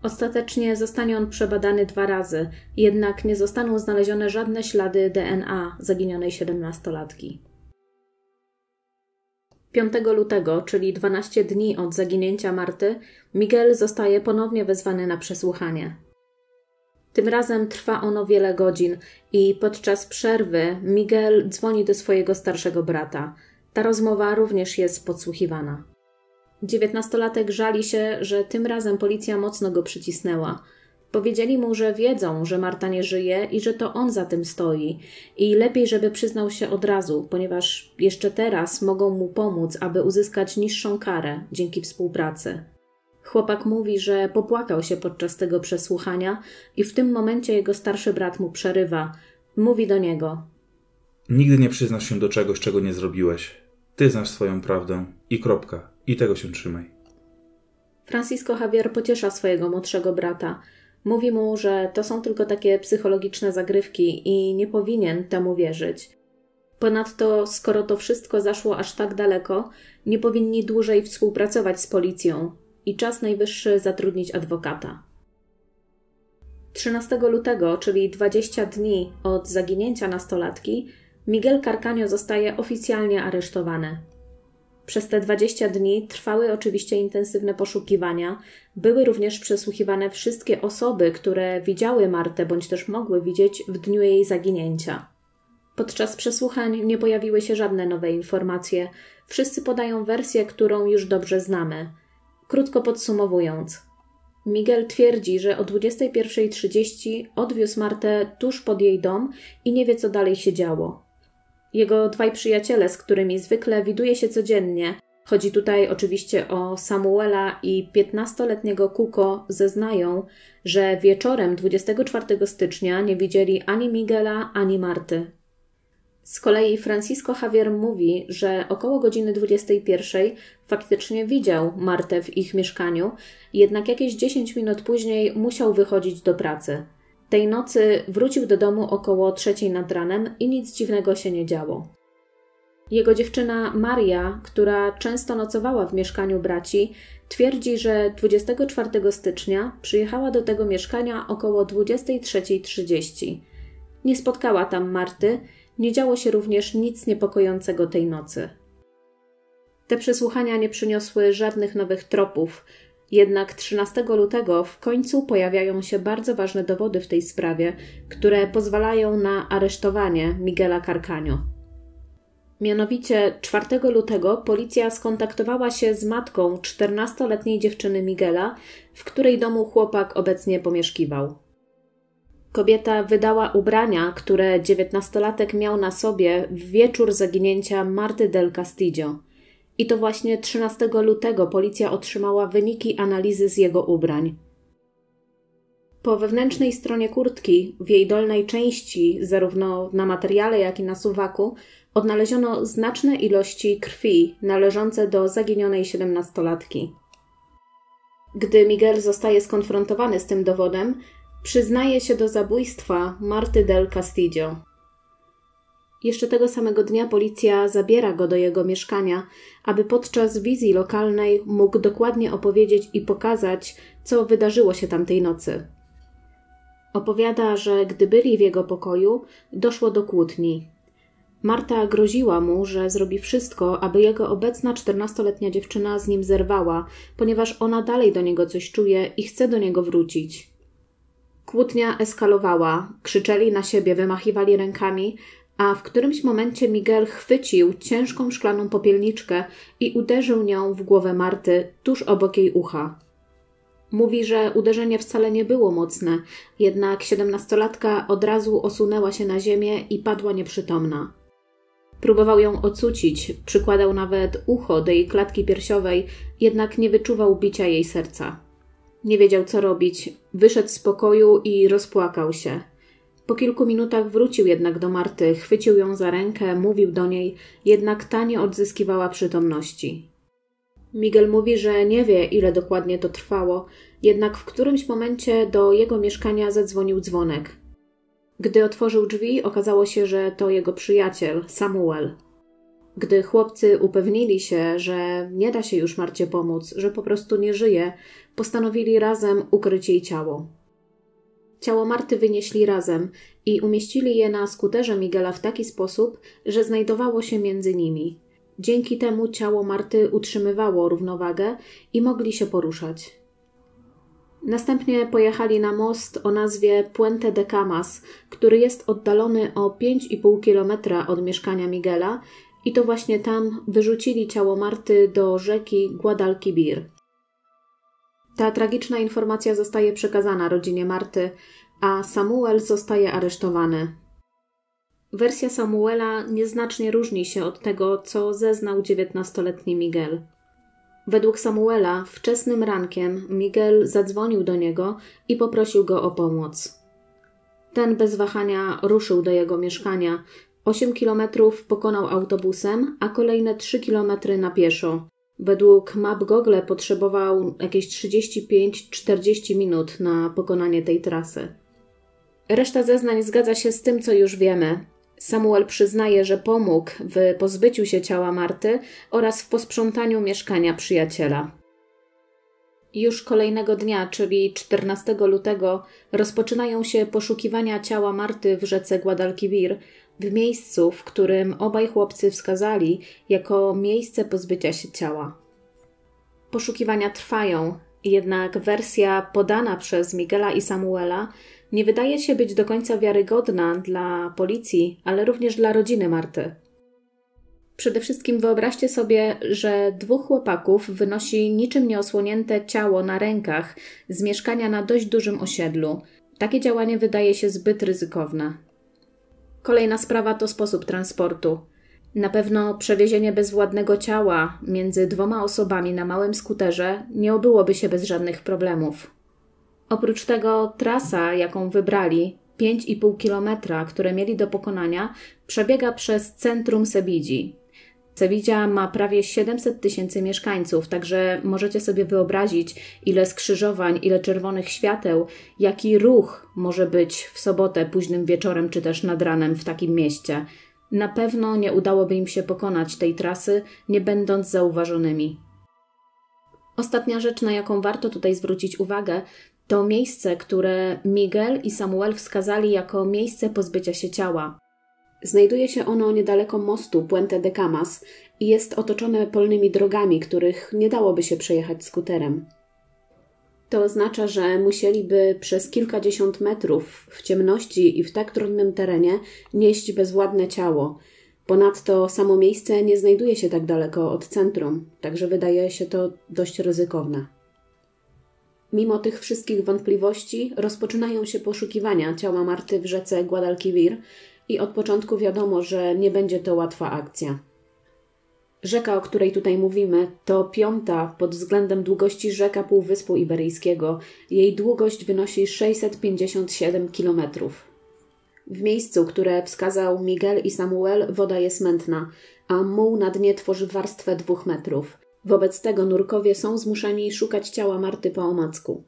Ostatecznie zostanie on przebadany dwa razy, jednak nie zostaną znalezione żadne ślady D N A zaginionej siedemnastolatki. piątego lutego, czyli dwanaście dni od zaginięcia Marty, Miguel zostaje ponownie wezwany na przesłuchanie. Tym razem trwa ono wiele godzin i podczas przerwy Miguel dzwoni do swojego starszego brata. Ta rozmowa również jest podsłuchiwana. Dziewiętnastolatek żali się, że tym razem policja mocno go przycisnęła. Powiedzieli mu, że wiedzą, że Marta nie żyje i że to on za tym stoi. I lepiej, żeby przyznał się od razu, ponieważ jeszcze teraz mogą mu pomóc, aby uzyskać niższą karę dzięki współpracy. Chłopak mówi, że popłakał się podczas tego przesłuchania i w tym momencie jego starszy brat mu przerywa. Mówi do niego: Nigdy nie przyznasz się do czegoś, czego nie zrobiłeś. Ty znasz swoją prawdę i kropka. I tego się trzymaj. Francisco Javier pociesza swojego młodszego brata. Mówi mu, że to są tylko takie psychologiczne zagrywki i nie powinien temu wierzyć. Ponadto, skoro to wszystko zaszło aż tak daleko, nie powinni dłużej współpracować z policją i czas najwyższy zatrudnić adwokata. trzynastego lutego, czyli dwadzieścia dni od zaginięcia nastolatki, Miguel Carcaño zostaje oficjalnie aresztowany. Przez te dwadzieścia dni trwały oczywiście intensywne poszukiwania. Były również przesłuchiwane wszystkie osoby, które widziały Martę bądź też mogły widzieć w dniu jej zaginięcia. Podczas przesłuchań nie pojawiły się żadne nowe informacje. Wszyscy podają wersję, którą już dobrze znamy. Krótko podsumowując, Miguel twierdzi, że o dwudziestej pierwszej trzydzieści odwiózł Martę tuż pod jej dom i nie wie, co dalej się działo. Jego dwaj przyjaciele, z którymi zwykle widuje się codziennie, chodzi tutaj oczywiście o Samuela i piętnastoletniego Kuko, zeznają, że wieczorem dwudziestego czwartego stycznia nie widzieli ani Miguela, ani Marty. Z kolei Francisco Javier mówi, że około godziny dwudziestej pierwszej faktycznie widział Martę w ich mieszkaniu, jednak jakieś dziesięć minut później musiał wychodzić do pracy. Tej nocy wrócił do domu około trzeciej nad ranem i nic dziwnego się nie działo. Jego dziewczyna Maria, która często nocowała w mieszkaniu braci, twierdzi, że dwudziestego czwartego stycznia przyjechała do tego mieszkania około dwudziestej trzeciej trzydzieści. Nie spotkała tam Marty, nie działo się również nic niepokojącego tej nocy. Te przesłuchania nie przyniosły żadnych nowych tropów. Jednak trzynastego lutego w końcu pojawiają się bardzo ważne dowody w tej sprawie, które pozwalają na aresztowanie Miguela Carcaño. Mianowicie czwartego lutego policja skontaktowała się z matką czternastoletniej dziewczyny Miguela, w której domu chłopak obecnie pomieszkiwał. Kobieta wydała ubrania, które dziewiętnastolatek miał na sobie w wieczór zaginięcia Marty del Castillo. I to właśnie trzynastego lutego policja otrzymała wyniki analizy z jego ubrań. Po wewnętrznej stronie kurtki, w jej dolnej części, zarówno na materiale, jak i na suwaku, odnaleziono znaczne ilości krwi należące do zaginionej siedemnastolatki. Gdy Miguel zostaje skonfrontowany z tym dowodem, przyznaje się do zabójstwa Marty del Castillo. Jeszcze tego samego dnia policja zabiera go do jego mieszkania, aby podczas wizji lokalnej mógł dokładnie opowiedzieć i pokazać, co wydarzyło się tamtej nocy. Opowiada, że gdy byli w jego pokoju, doszło do kłótni. Marta groziła mu, że zrobi wszystko, aby jego obecna czternastoletnia dziewczyna z nim zerwała, ponieważ ona dalej do niego coś czuje i chce do niego wrócić. Kłótnia eskalowała, krzyczeli na siebie, wymachiwali rękami, a w którymś momencie Miguel chwycił ciężką szklaną popielniczkę i uderzył nią w głowę Marty tuż obok jej ucha. Mówi, że uderzenie wcale nie było mocne, jednak siedemnastolatka od razu osunęła się na ziemię i padła nieprzytomna. Próbował ją ocucić, przykładał nawet ucho do jej klatki piersiowej, jednak nie wyczuwał bicia jej serca. Nie wiedział, co robić. Wyszedł z pokoju i rozpłakał się. Po kilku minutach wrócił jednak do Marty, chwycił ją za rękę, mówił do niej, jednak ta nie odzyskiwała przytomności. Miguel mówi, że nie wie, ile dokładnie to trwało, jednak w którymś momencie do jego mieszkania zadzwonił dzwonek. Gdy otworzył drzwi, okazało się, że to jego przyjaciel, Samuel. Gdy chłopcy upewnili się, że nie da się już Marcie pomóc, że po prostu nie żyje, postanowili razem ukryć jej ciało. Ciało Marty wynieśli razem i umieścili je na skuterze Miguela w taki sposób, że znajdowało się między nimi. Dzięki temu ciało Marty utrzymywało równowagę i mogli się poruszać. Następnie pojechali na most o nazwie Puente de Camas, który jest oddalony o pięć i pół kilometra od mieszkania Miguela i to właśnie tam wyrzucili ciało Marty do rzeki Guadalquivir. Ta tragiczna informacja zostaje przekazana rodzinie Marty, a Samuel zostaje aresztowany. Wersja Samuela nieznacznie różni się od tego, co zeznał dziewiętnastoletni Miguel. Według Samuela wczesnym rankiem Miguel zadzwonił do niego i poprosił go o pomoc. Ten bez wahania ruszył do jego mieszkania. Osiem kilometrów pokonał autobusem, a kolejne trzy kilometry na pieszo. Według map Google potrzebował jakieś trzydzieści pięć do czterdziestu minut na pokonanie tej trasy. Reszta zeznań zgadza się z tym, co już wiemy. Samuel przyznaje, że pomógł w pozbyciu się ciała Marty oraz w posprzątaniu mieszkania przyjaciela. Już kolejnego dnia, czyli czternastego lutego, rozpoczynają się poszukiwania ciała Marty w rzece Guadalquivir, w miejscu, w którym obaj chłopcy wskazali jako miejsce pozbycia się ciała. Poszukiwania trwają, jednak wersja podana przez Miguela i Samuela nie wydaje się być do końca wiarygodna dla policji, ale również dla rodziny Marty. Przede wszystkim wyobraźcie sobie, że dwóch chłopaków wynosi niczym nieosłonięte ciało na rękach z mieszkania na dość dużym osiedlu. Takie działanie wydaje się zbyt ryzykowne. Kolejna sprawa to sposób transportu. Na pewno przewiezienie bezwładnego ciała między dwoma osobami na małym skuterze nie obyłoby się bez żadnych problemów. Oprócz tego trasa, jaką wybrali, pięć i pół kilometra, które mieli do pokonania, przebiega przez centrum Sebidzi. Sewilla ma prawie siedemset tysięcy mieszkańców, także możecie sobie wyobrazić, ile skrzyżowań, ile czerwonych świateł, jaki ruch może być w sobotę późnym wieczorem czy też nad ranem w takim mieście. Na pewno nie udałoby im się pokonać tej trasy, nie będąc zauważonymi. Ostatnia rzecz, na jaką warto tutaj zwrócić uwagę, to miejsce, które Miguel i Samuel wskazali jako miejsce pozbycia się ciała. Znajduje się ono niedaleko mostu Puente de Camas i jest otoczone polnymi drogami, których nie dałoby się przejechać skuterem. To oznacza, że musieliby przez kilkadziesiąt metrów w ciemności i w tak trudnym terenie nieść bezwładne ciało. Ponadto samo miejsce nie znajduje się tak daleko od centrum, także wydaje się to dość ryzykowne. Mimo tych wszystkich wątpliwości rozpoczynają się poszukiwania ciała Marty w rzece Guadalquivir, i od początku wiadomo, że nie będzie to łatwa akcja. Rzeka, o której tutaj mówimy, to piąta pod względem długości rzeka Półwyspu Iberyjskiego. Jej długość wynosi sześćset pięćdziesiąt siedem kilometrów. W miejscu, które wskazał Miguel i Samuel, woda jest mętna, a muł na dnie tworzy warstwę dwóch metrów. Wobec tego nurkowie są zmuszeni szukać ciała Marty po omacku.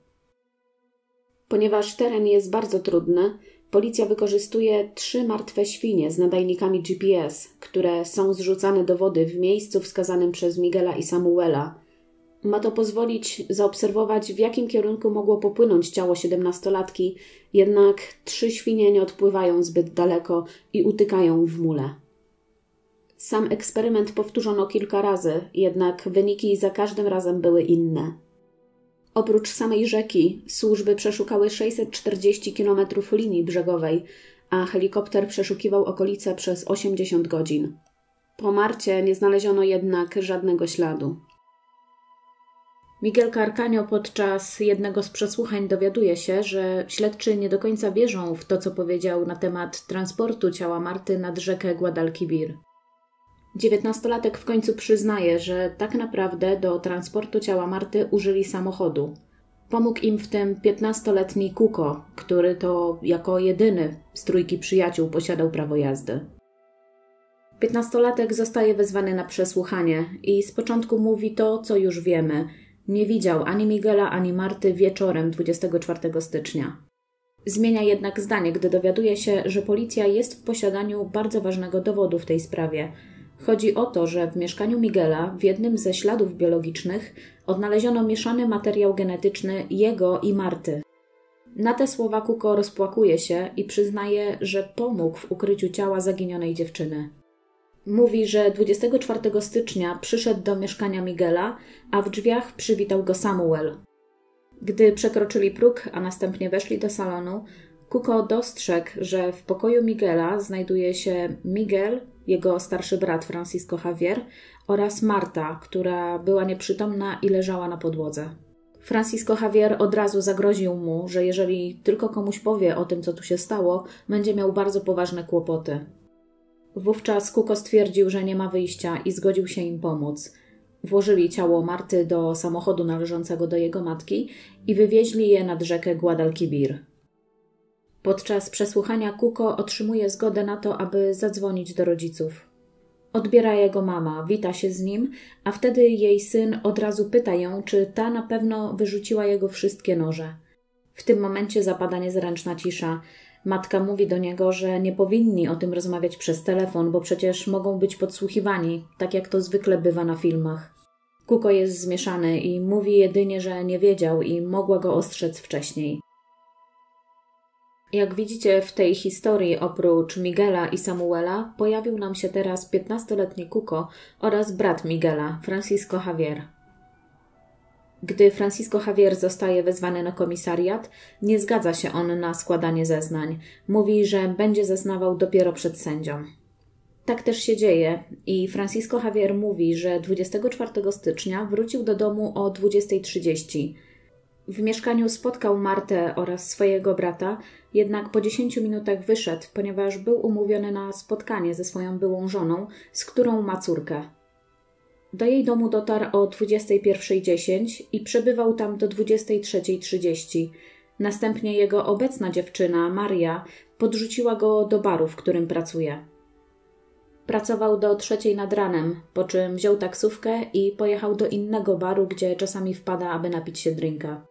Ponieważ teren jest bardzo trudny, policja wykorzystuje trzy martwe świnie z nadajnikami G P S, które są zrzucane do wody w miejscu wskazanym przez Miguela i Samuela. Ma to pozwolić zaobserwować, w jakim kierunku mogło popłynąć ciało siedemnastolatki, jednak trzy świnie nie odpływają zbyt daleko i utykają w mule. Sam eksperyment powtórzono kilka razy, jednak wyniki za każdym razem były inne. Oprócz samej rzeki służby przeszukały sześćset czterdzieści kilometrów linii brzegowej, a helikopter przeszukiwał okolice przez osiemdziesiąt godzin. Po Marcie nie znaleziono jednak żadnego śladu. Miguel Carcaño podczas jednego z przesłuchań dowiaduje się, że śledczy nie do końca wierzą w to, co powiedział na temat transportu ciała Marty nad rzekę Guadalquivir. Dziewiętnastolatek w końcu przyznaje, że tak naprawdę do transportu ciała Marty użyli samochodu. Pomógł im w tym piętnastoletni Kuko, który to jako jedyny z trójki przyjaciół posiadał prawo jazdy. Piętnastolatek zostaje wezwany na przesłuchanie i z początku mówi to, co już wiemy. Nie widział ani Miguela, ani Marty wieczorem dwudziestego czwartego stycznia. Zmienia jednak zdanie, gdy dowiaduje się, że policja jest w posiadaniu bardzo ważnego dowodu w tej sprawie. Chodzi o to, że w mieszkaniu Miguela w jednym ze śladów biologicznych odnaleziono mieszany materiał genetyczny jego i Marty. Na te słowa Kuko rozpłakuje się i przyznaje, że pomógł w ukryciu ciała zaginionej dziewczyny. Mówi, że dwudziestego czwartego stycznia przyszedł do mieszkania Miguela, a w drzwiach przywitał go Samuel. Gdy przekroczyli próg, a następnie weszli do salonu, Kuko dostrzegł, że w pokoju Miguela znajduje się Miguel, jego starszy brat Francisco Javier oraz Marta, która była nieprzytomna i leżała na podłodze. Francisco Javier od razu zagroził mu, że jeżeli tylko komuś powie o tym, co tu się stało, będzie miał bardzo poważne kłopoty. Wówczas Kuko stwierdził, że nie ma wyjścia i zgodził się im pomóc. Włożyli ciało Marty do samochodu należącego do jego matki i wywieźli je nad rzekę Guadalquivir. Podczas przesłuchania Kuko otrzymuje zgodę na to, aby zadzwonić do rodziców. Odbiera jego mama, wita się z nim, a wtedy jej syn od razu pyta ją, czy ta na pewno wyrzuciła jego wszystkie noże. W tym momencie zapada niezręczna cisza. Matka mówi do niego, że nie powinni o tym rozmawiać przez telefon, bo przecież mogą być podsłuchiwani, tak jak to zwykle bywa na filmach. Kuko jest zmieszany i mówi jedynie, że nie wiedział i mogła go ostrzec wcześniej. Jak widzicie, w tej historii oprócz Miguela i Samuela pojawił nam się teraz piętnastoletni Kuko oraz brat Miguela, Francisco Javier. Gdy Francisco Javier zostaje wezwany na komisariat, nie zgadza się on na składanie zeznań. Mówi, że będzie zeznawał dopiero przed sędzią. Tak też się dzieje i Francisco Javier mówi, że dwudziestego czwartego stycznia wrócił do domu o dwudziestej trzydzieści. W mieszkaniu spotkał Martę oraz swojego brata, jednak po dziesięciu minutach wyszedł, ponieważ był umówiony na spotkanie ze swoją byłą żoną, z którą ma córkę. Do jej domu dotarł o dwudziestej pierwszej dziesięć i przebywał tam do dwudziestej trzeciej trzydzieści. Następnie jego obecna dziewczyna, Maria, podrzuciła go do baru, w którym pracuje. Pracował do trzeciej nad ranem, po czym wziął taksówkę i pojechał do innego baru, gdzie czasami wpada, aby napić się drinka.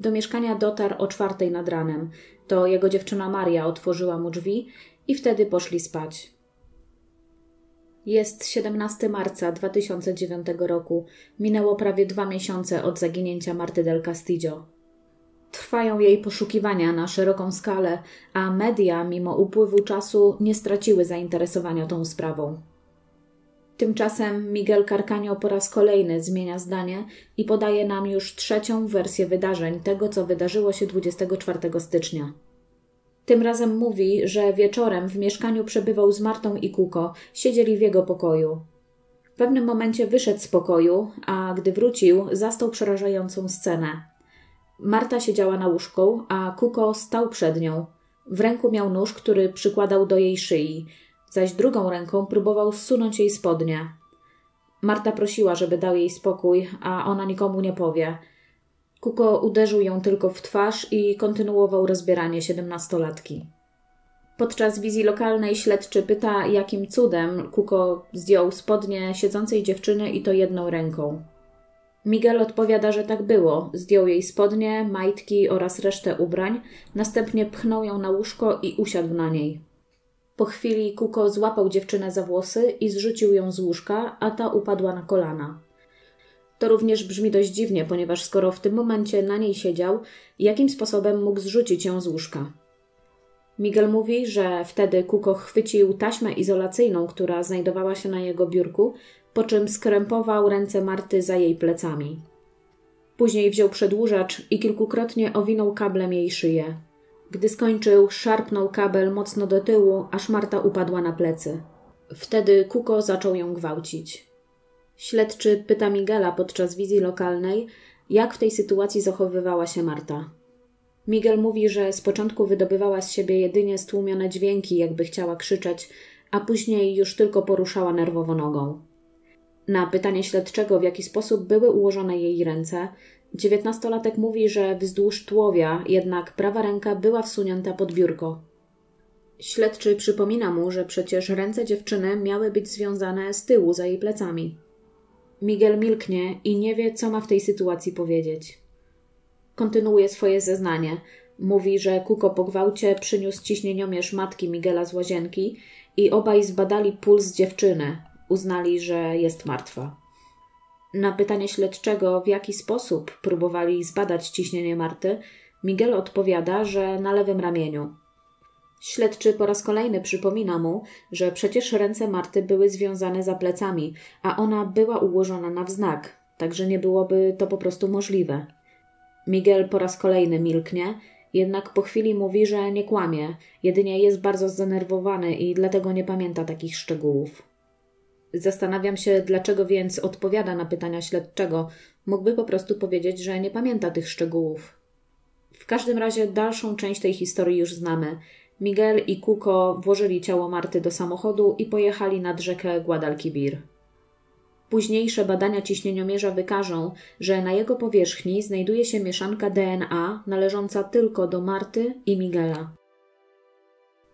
Do mieszkania dotarł o czwartej nad ranem. To jego dziewczyna Maria otworzyła mu drzwi i wtedy poszli spać. Jest siedemnastego marca dwa tysiące dziewiątego roku. Minęło prawie dwa miesiące od zaginięcia Marty del Castillo. Trwają jej poszukiwania na szeroką skalę, a media mimo upływu czasu nie straciły zainteresowania tą sprawą. Tymczasem Miguel Carcaño po raz kolejny zmienia zdanie i podaje nam już trzecią wersję wydarzeń tego, co wydarzyło się dwudziestego czwartego stycznia. Tym razem mówi, że wieczorem w mieszkaniu przebywał z Martą i Kuko, siedzieli w jego pokoju. W pewnym momencie wyszedł z pokoju, a gdy wrócił, zastał przerażającą scenę. Marta siedziała na łóżku, a Kuko stał przed nią. W ręku miał nóż, który przykładał do jej szyi, zaś drugą ręką próbował zsunąć jej spodnie. Marta prosiła, żeby dał jej spokój, a ona nikomu nie powie. Kuko uderzył ją tylko w twarz i kontynuował rozbieranie siedemnastolatki. Podczas wizji lokalnej śledczy pyta, jakim cudem Kuko zdjął spodnie siedzącej dziewczyny i to jedną ręką. Miguel odpowiada, że tak było. Zdjął jej spodnie, majtki oraz resztę ubrań, następnie pchnął ją na łóżko i usiadł na niej. Po chwili Kuko złapał dziewczynę za włosy i zrzucił ją z łóżka, a ta upadła na kolana. To również brzmi dość dziwnie, ponieważ skoro w tym momencie na niej siedział, jakim sposobem mógł zrzucić ją z łóżka? Miguel mówi, że wtedy Kuko chwycił taśmę izolacyjną, która znajdowała się na jego biurku, po czym skrępował ręce Marty za jej plecami. Później wziął przedłużacz i kilkukrotnie owinął kablem jej szyję. Gdy skończył, szarpnął kabel mocno do tyłu, aż Marta upadła na plecy. Wtedy Kuko zaczął ją gwałcić. Śledczy pyta Miguela podczas wizji lokalnej, jak w tej sytuacji zachowywała się Marta. Miguel mówi, że z początku wydobywała z siebie jedynie stłumione dźwięki, jakby chciała krzyczeć, a później już tylko poruszała nerwowo nogą. Na pytanie śledczego, w jaki sposób były ułożone jej ręce, Dziewiętnastolatek mówi, że wzdłuż tułowia jednak prawa ręka była wsunięta pod biurko. Śledczy przypomina mu, że przecież ręce dziewczyny miały być związane z tyłu za jej plecami. Miguel milknie i nie wie, co ma w tej sytuacji powiedzieć. Kontynuuje swoje zeznanie. Mówi, że Kuko po gwałcie przyniósł ciśnieniomierz matki Miguela z łazienki i obaj zbadali puls dziewczyny. Uznali, że jest martwa. Na pytanie śledczego, w jaki sposób próbowali zbadać ciśnienie Marty, Miguel odpowiada, że na lewym ramieniu. Śledczy po raz kolejny przypomina mu, że przecież ręce Marty były związane za plecami, a ona była ułożona na wznak, także nie byłoby to po prostu możliwe. Miguel po raz kolejny milknie, jednak po chwili mówi, że nie kłamie, jedynie jest bardzo zdenerwowany i dlatego nie pamięta takich szczegółów. Zastanawiam się, dlaczego więc odpowiada na pytania śledczego. Mógłby po prostu powiedzieć, że nie pamięta tych szczegółów. W każdym razie dalszą część tej historii już znamy. Miguel i Kuko włożyli ciało Marty do samochodu i pojechali nad rzekę Guadalquivir. Późniejsze badania ciśnieniomierza wykażą, że na jego powierzchni znajduje się mieszanka D N A należąca tylko do Marty i Miguela.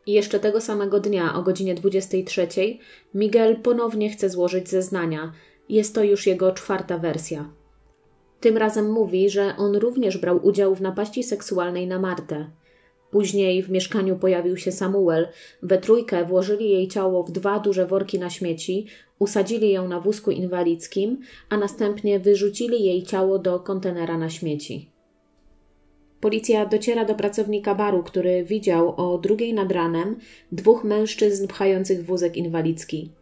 I jeszcze tego samego dnia o godzinie dwudziestej trzeciej Miguel ponownie chce złożyć zeznania. Jest to już jego czwarta wersja. Tym razem mówi, że on również brał udział w napaści seksualnej na Martę. Później w mieszkaniu pojawił się Samuel. We trójkę włożyli jej ciało w dwa duże worki na śmieci, usadzili ją na wózku inwalidzkim, a następnie wyrzucili jej ciało do kontenera na śmieci. Policja dociera do pracownika baru, który widział o drugiej nad ranem dwóch mężczyzn pchających wózek inwalidzki.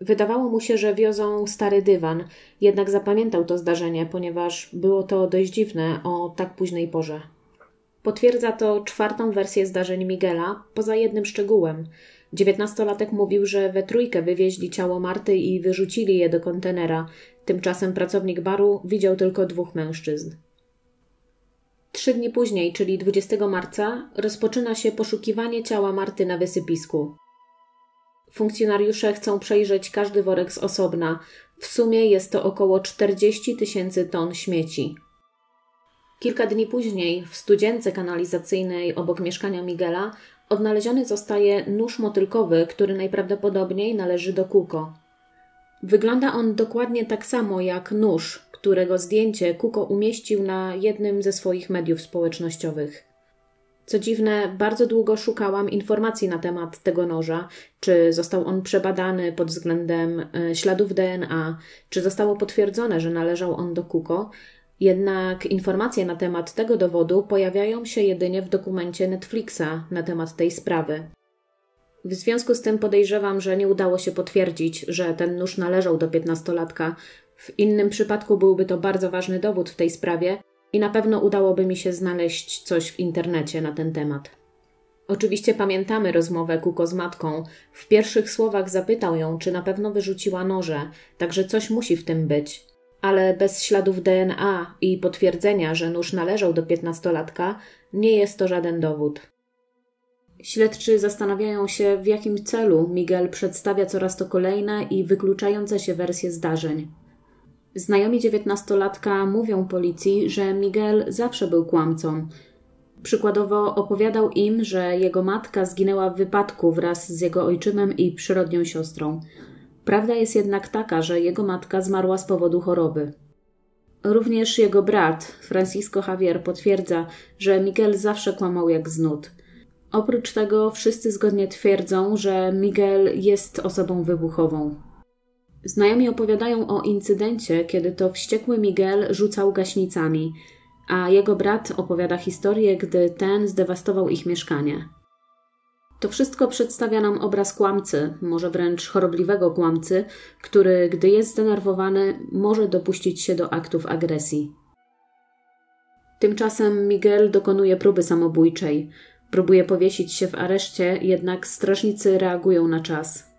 Wydawało mu się, że wiozą stary dywan, jednak zapamiętał to zdarzenie, ponieważ było to dość dziwne o tak późnej porze. Potwierdza to czwartą wersję zdarzeń Miguela, poza jednym szczegółem. Dziewiętnastolatek mówił, że we trójkę wywieźli ciało Marty i wyrzucili je do kontenera. Tymczasem pracownik baru widział tylko dwóch mężczyzn. Trzy dni później, czyli dwudziestego marca, rozpoczyna się poszukiwanie ciała Marty na wysypisku. Funkcjonariusze chcą przejrzeć każdy worek z osobna. W sumie jest to około czterdzieści tysięcy ton śmieci. Kilka dni później w studzience kanalizacyjnej obok mieszkania Miguela odnaleziony zostaje nóż motylkowy, który najprawdopodobniej należy do Kuko. Wygląda on dokładnie tak samo jak nóż, którego zdjęcie Kuko umieścił na jednym ze swoich mediów społecznościowych. Co dziwne, bardzo długo szukałam informacji na temat tego noża, czy został on przebadany pod względem śladów D N A, czy zostało potwierdzone, że należał on do Kuko. Jednak informacje na temat tego dowodu pojawiają się jedynie w dokumencie Netflixa na temat tej sprawy. W związku z tym podejrzewam, że nie udało się potwierdzić, że ten nóż należał do piętnastolatka. W innym przypadku byłby to bardzo ważny dowód w tej sprawie i na pewno udałoby mi się znaleźć coś w internecie na ten temat. Oczywiście pamiętamy rozmowę Kuko z matką. W pierwszych słowach zapytał ją, czy na pewno wyrzuciła noże, także coś musi w tym być. Ale bez śladów D N A i potwierdzenia, że nóż należał do piętnastolatka, nie jest to żaden dowód. Śledczy zastanawiają się, w jakim celu Miguel przedstawia coraz to kolejne i wykluczające się wersje zdarzeń. Znajomi dziewiętnastolatka mówią policji, że Miguel zawsze był kłamcą. Przykładowo opowiadał im, że jego matka zginęła w wypadku wraz z jego ojczymem i przyrodnią siostrą. Prawda jest jednak taka, że jego matka zmarła z powodu choroby. Również jego brat, Francisco Javier, potwierdza, że Miguel zawsze kłamał jak znud. Oprócz tego wszyscy zgodnie twierdzą, że Miguel jest osobą wybuchową. Znajomi opowiadają o incydencie, kiedy to wściekły Miguel rzucał gaśnicami, a jego brat opowiada historię, gdy ten zdewastował ich mieszkanie. To wszystko przedstawia nam obraz kłamcy, może wręcz chorobliwego kłamcy, który, gdy jest zdenerwowany, może dopuścić się do aktów agresji. Tymczasem Miguel dokonuje próby samobójczej. Próbuje powiesić się w areszcie, jednak strażnicy reagują na czas.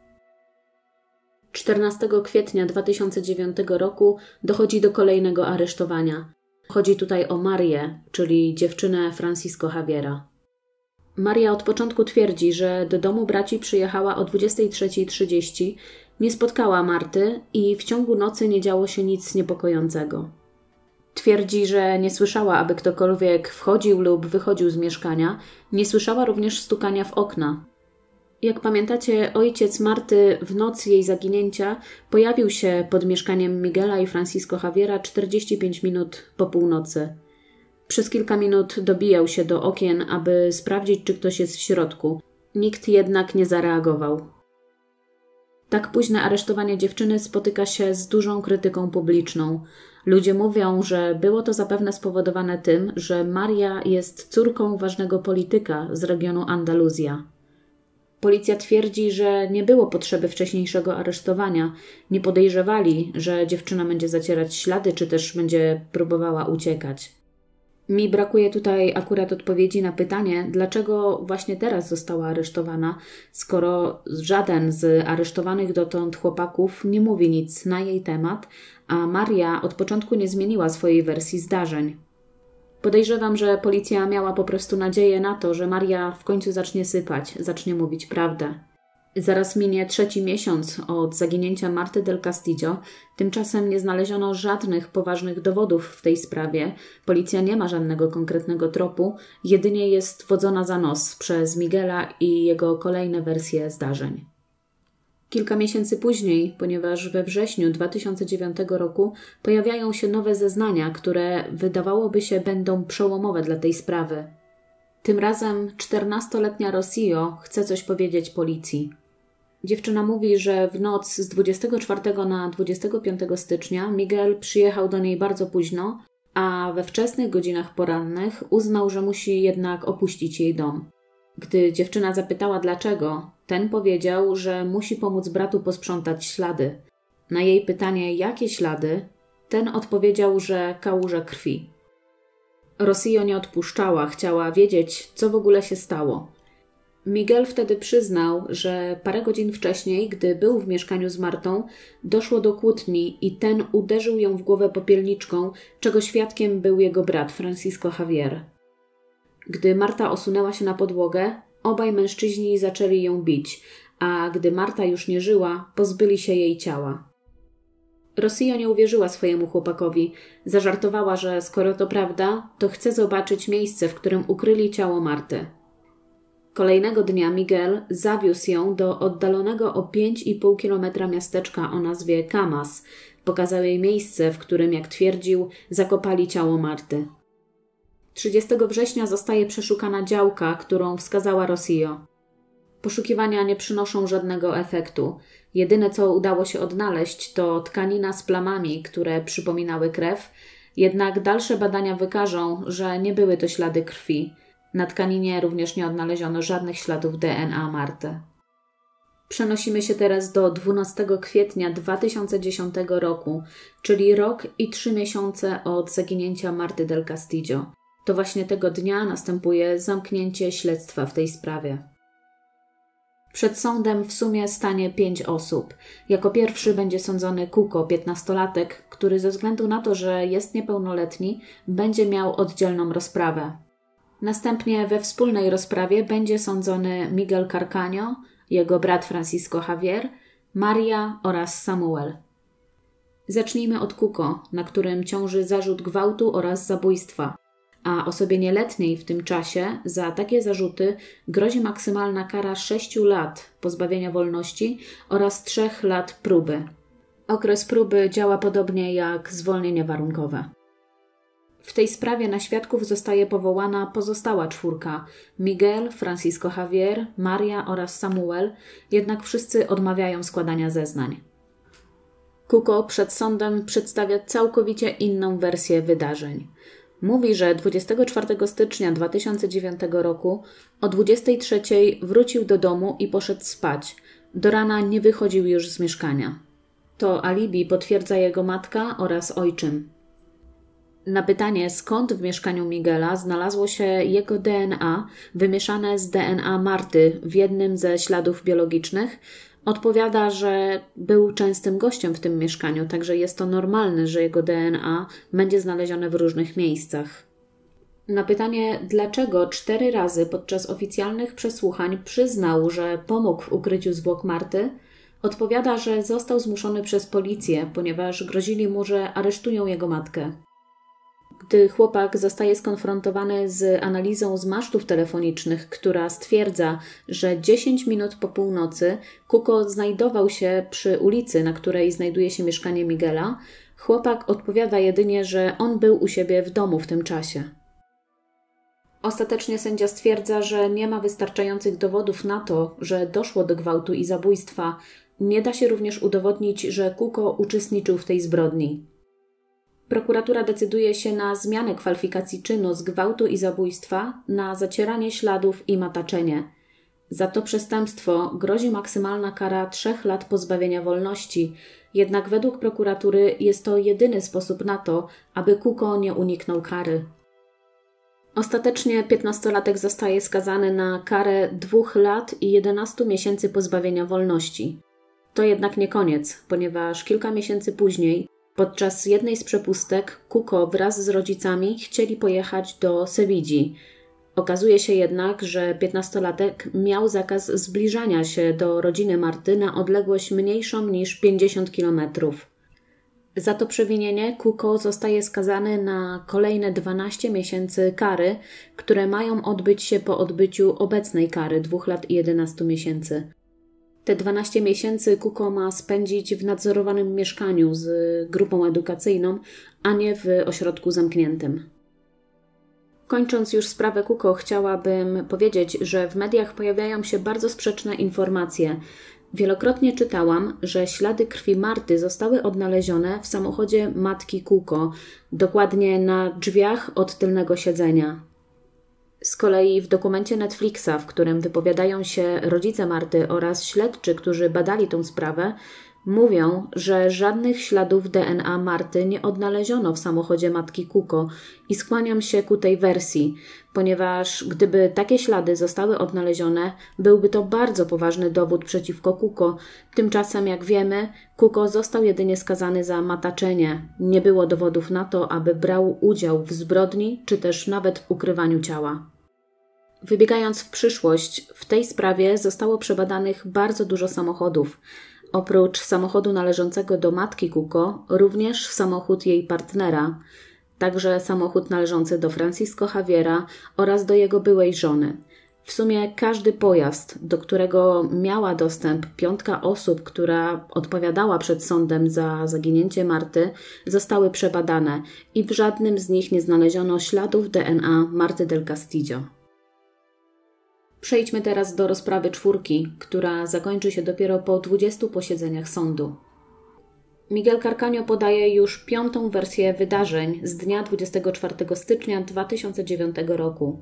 czternastego kwietnia dwa tysiące dziewiątego roku dochodzi do kolejnego aresztowania. Chodzi tutaj o Marię, czyli dziewczynę Francisco Javiera. Maria od początku twierdzi, że do domu braci przyjechała o dwudziestej trzeciej trzydzieści, nie spotkała Marty i w ciągu nocy nie działo się nic niepokojącego. Twierdzi, że nie słyszała, aby ktokolwiek wchodził lub wychodził z mieszkania. Nie słyszała również stukania w okna. Jak pamiętacie, ojciec Marty w noc jej zaginięcia pojawił się pod mieszkaniem Miguela i Francisco Javiera czterdzieści pięć minut po północy. Przez kilka minut dobijał się do okien, aby sprawdzić, czy ktoś jest w środku. Nikt jednak nie zareagował. Tak późne aresztowanie dziewczyny spotyka się z dużą krytyką publiczną. Ludzie mówią, że było to zapewne spowodowane tym, że Maria jest córką ważnego polityka z regionu Andaluzja. Policja twierdzi, że nie było potrzeby wcześniejszego aresztowania. Nie podejrzewali, że dziewczyna będzie zacierać ślady, czy też będzie próbowała uciekać. Mi brakuje tutaj akurat odpowiedzi na pytanie, dlaczego właśnie teraz została aresztowana, skoro żaden z aresztowanych dotąd chłopaków nie mówi nic na jej temat, a Maria od początku nie zmieniła swojej wersji zdarzeń. Podejrzewam, że policja miała po prostu nadzieję na to, że Maria w końcu zacznie sypać, zacznie mówić prawdę. Zaraz minie trzeci miesiąc od zaginięcia Marty del Castillo, tymczasem nie znaleziono żadnych poważnych dowodów w tej sprawie, policja nie ma żadnego konkretnego tropu, jedynie jest wodzona za nos przez Miguela i jego kolejne wersje zdarzeń. Kilka miesięcy później, ponieważ we wrześniu dwa tysiące dziewiątego roku pojawiają się nowe zeznania, które wydawałoby się będą przełomowe dla tej sprawy. Tym razem czternastoletnia Rocío chce coś powiedzieć policji. Dziewczyna mówi, że w noc z dwudziestego czwartego na dwudziestego piątego stycznia Miguel przyjechał do niej bardzo późno, a we wczesnych godzinach porannych uznał, że musi jednak opuścić jej dom. Gdy dziewczyna zapytała dlaczego, ten powiedział, że musi pomóc bratu posprzątać ślady. Na jej pytanie, jakie ślady, ten odpowiedział, że kałuża krwi. Rocío nie odpuszczała, chciała wiedzieć, co w ogóle się stało. Miguel wtedy przyznał, że parę godzin wcześniej, gdy był w mieszkaniu z Martą, doszło do kłótni i ten uderzył ją w głowę popielniczką, czego świadkiem był jego brat Francisco Javier. Gdy Marta osunęła się na podłogę, obaj mężczyźni zaczęli ją bić, a gdy Marta już nie żyła, pozbyli się jej ciała. Rocío nie uwierzyła swojemu chłopakowi. Zażartowała, że skoro to prawda, to chce zobaczyć miejsce, w którym ukryli ciało Marty. Kolejnego dnia Miguel zawiózł ją do oddalonego o pięć i pół kilometra miasteczka o nazwie Camas. Pokazał jej miejsce, w którym, jak twierdził, zakopali ciało Marty. trzydziestego września zostaje przeszukana działka, którą wskazała Rocío. Poszukiwania nie przynoszą żadnego efektu. Jedyne, co udało się odnaleźć, to tkanina z plamami, które przypominały krew, jednak dalsze badania wykażą, że nie były to ślady krwi. Na tkaninie również nie odnaleziono żadnych śladów D N A Marty. Przenosimy się teraz do dwunastego kwietnia dwa tysiące dziesiątego roku, czyli rok i trzy miesiące od zaginięcia Marty del Castillo. To właśnie tego dnia następuje zamknięcie śledztwa w tej sprawie. Przed sądem w sumie stanie pięć osób. Jako pierwszy będzie sądzony Kuko, piętnastolatek, który ze względu na to, że jest niepełnoletni, będzie miał oddzielną rozprawę. Następnie we wspólnej rozprawie będzie sądzony Miguel Carcaño, jego brat Francisco Javier, Maria oraz Samuel. Zacznijmy od Kuko, na którym ciąży zarzut gwałtu oraz zabójstwa, a osobie nieletniej w tym czasie za takie zarzuty grozi maksymalna kara sześciu lat pozbawienia wolności oraz trzech lat próby. Okres próby działa podobnie jak zwolnienie warunkowe. W tej sprawie na świadków zostaje powołana pozostała czwórka – Miguel, Francisco Javier, Maria oraz Samuel, jednak wszyscy odmawiają składania zeznań. Kuko przed sądem przedstawia całkowicie inną wersję wydarzeń. Mówi, że dwudziestego czwartego stycznia dwa tysiące dziewiątego roku o dwudziestej trzeciej wrócił do domu i poszedł spać. Do rana nie wychodził już z mieszkania. To alibi potwierdza jego matka oraz ojczym. Na pytanie, skąd w mieszkaniu Miguela znalazło się jego D N A wymieszane z D N A Marty w jednym ze śladów biologicznych, odpowiada, że był częstym gościem w tym mieszkaniu, także jest to normalne, że jego D N A będzie znalezione w różnych miejscach. Na pytanie, dlaczego cztery razy podczas oficjalnych przesłuchań przyznał, że pomógł w ukryciu zwłok Marty, odpowiada, że został zmuszony przez policję, ponieważ grozili mu, że aresztują jego matkę. gdy chłopak zostaje skonfrontowany z analizą z masztów telefonicznych, która stwierdza, że dziesięć minut po północy Kuko znajdował się przy ulicy, na której znajduje się mieszkanie Miguela, chłopak odpowiada jedynie, że on był u siebie w domu w tym czasie. Ostatecznie sędzia stwierdza, że nie ma wystarczających dowodów na to, że doszło do gwałtu i zabójstwa. Nie da się również udowodnić, że Kuko uczestniczył w tej zbrodni. Prokuratura decyduje się na zmianę kwalifikacji czynu z gwałtu i zabójstwa na zacieranie śladów i mataczenie. Za to przestępstwo grozi maksymalna kara trzech lat pozbawienia wolności, jednak według prokuratury jest to jedyny sposób na to, aby Kuko nie uniknął kary. Ostatecznie piętnastolatek zostaje skazany na karę dwóch lat i jedenastu miesięcy pozbawienia wolności. To jednak nie koniec, ponieważ kilka miesięcy później, podczas jednej z przepustek, Kuko wraz z rodzicami chcieli pojechać do Sebidzi. Okazuje się jednak, że piętnastolatek miał zakaz zbliżania się do rodziny Marty na odległość mniejszą niż pięćdziesiąt kilometrów. Za to przewinienie Kuko zostaje skazany na kolejne dwanaście miesięcy kary, które mają odbyć się po odbyciu obecnej kary dwóch lat i jedenastu miesięcy. Te dwanaście miesięcy Kuko ma spędzić w nadzorowanym mieszkaniu z grupą edukacyjną, a nie w ośrodku zamkniętym. Kończąc już sprawę Kuko, chciałabym powiedzieć, że w mediach pojawiają się bardzo sprzeczne informacje. Wielokrotnie czytałam, że ślady krwi Marty zostały odnalezione w samochodzie matki Kuko, dokładnie na drzwiach od tylnego siedzenia. Z kolei w dokumencie Netflixa, w którym wypowiadają się rodzice Marty oraz śledczy, którzy badali tę sprawę, mówią, że żadnych śladów D N A Marty nie odnaleziono w samochodzie matki Kuko i skłaniam się ku tej wersji, ponieważ gdyby takie ślady zostały odnalezione, byłby to bardzo poważny dowód przeciwko Kuko. Tymczasem, jak wiemy, Kuko został jedynie skazany za mataczenie. Nie było dowodów na to, aby brał udział w zbrodni czy też nawet w ukrywaniu ciała. Wybiegając w przyszłość, w tej sprawie zostało przebadanych bardzo dużo samochodów. Oprócz samochodu należącego do matki Kuko, również samochód jej partnera, także samochód należący do Francisco Javiera oraz do jego byłej żony. W sumie każdy pojazd, do którego miała dostęp piątka osób, która odpowiadała przed sądem za zaginięcie Marty, zostały przebadane i w żadnym z nich nie znaleziono śladów D N A Marty del Castillo. Przejdźmy teraz do rozprawy czwórki, która zakończy się dopiero po dwudziestu posiedzeniach sądu. Miguel Carcaño podaje już piątą wersję wydarzeń z dnia dwudziestego czwartego stycznia dwa tysiące dziewiątego roku.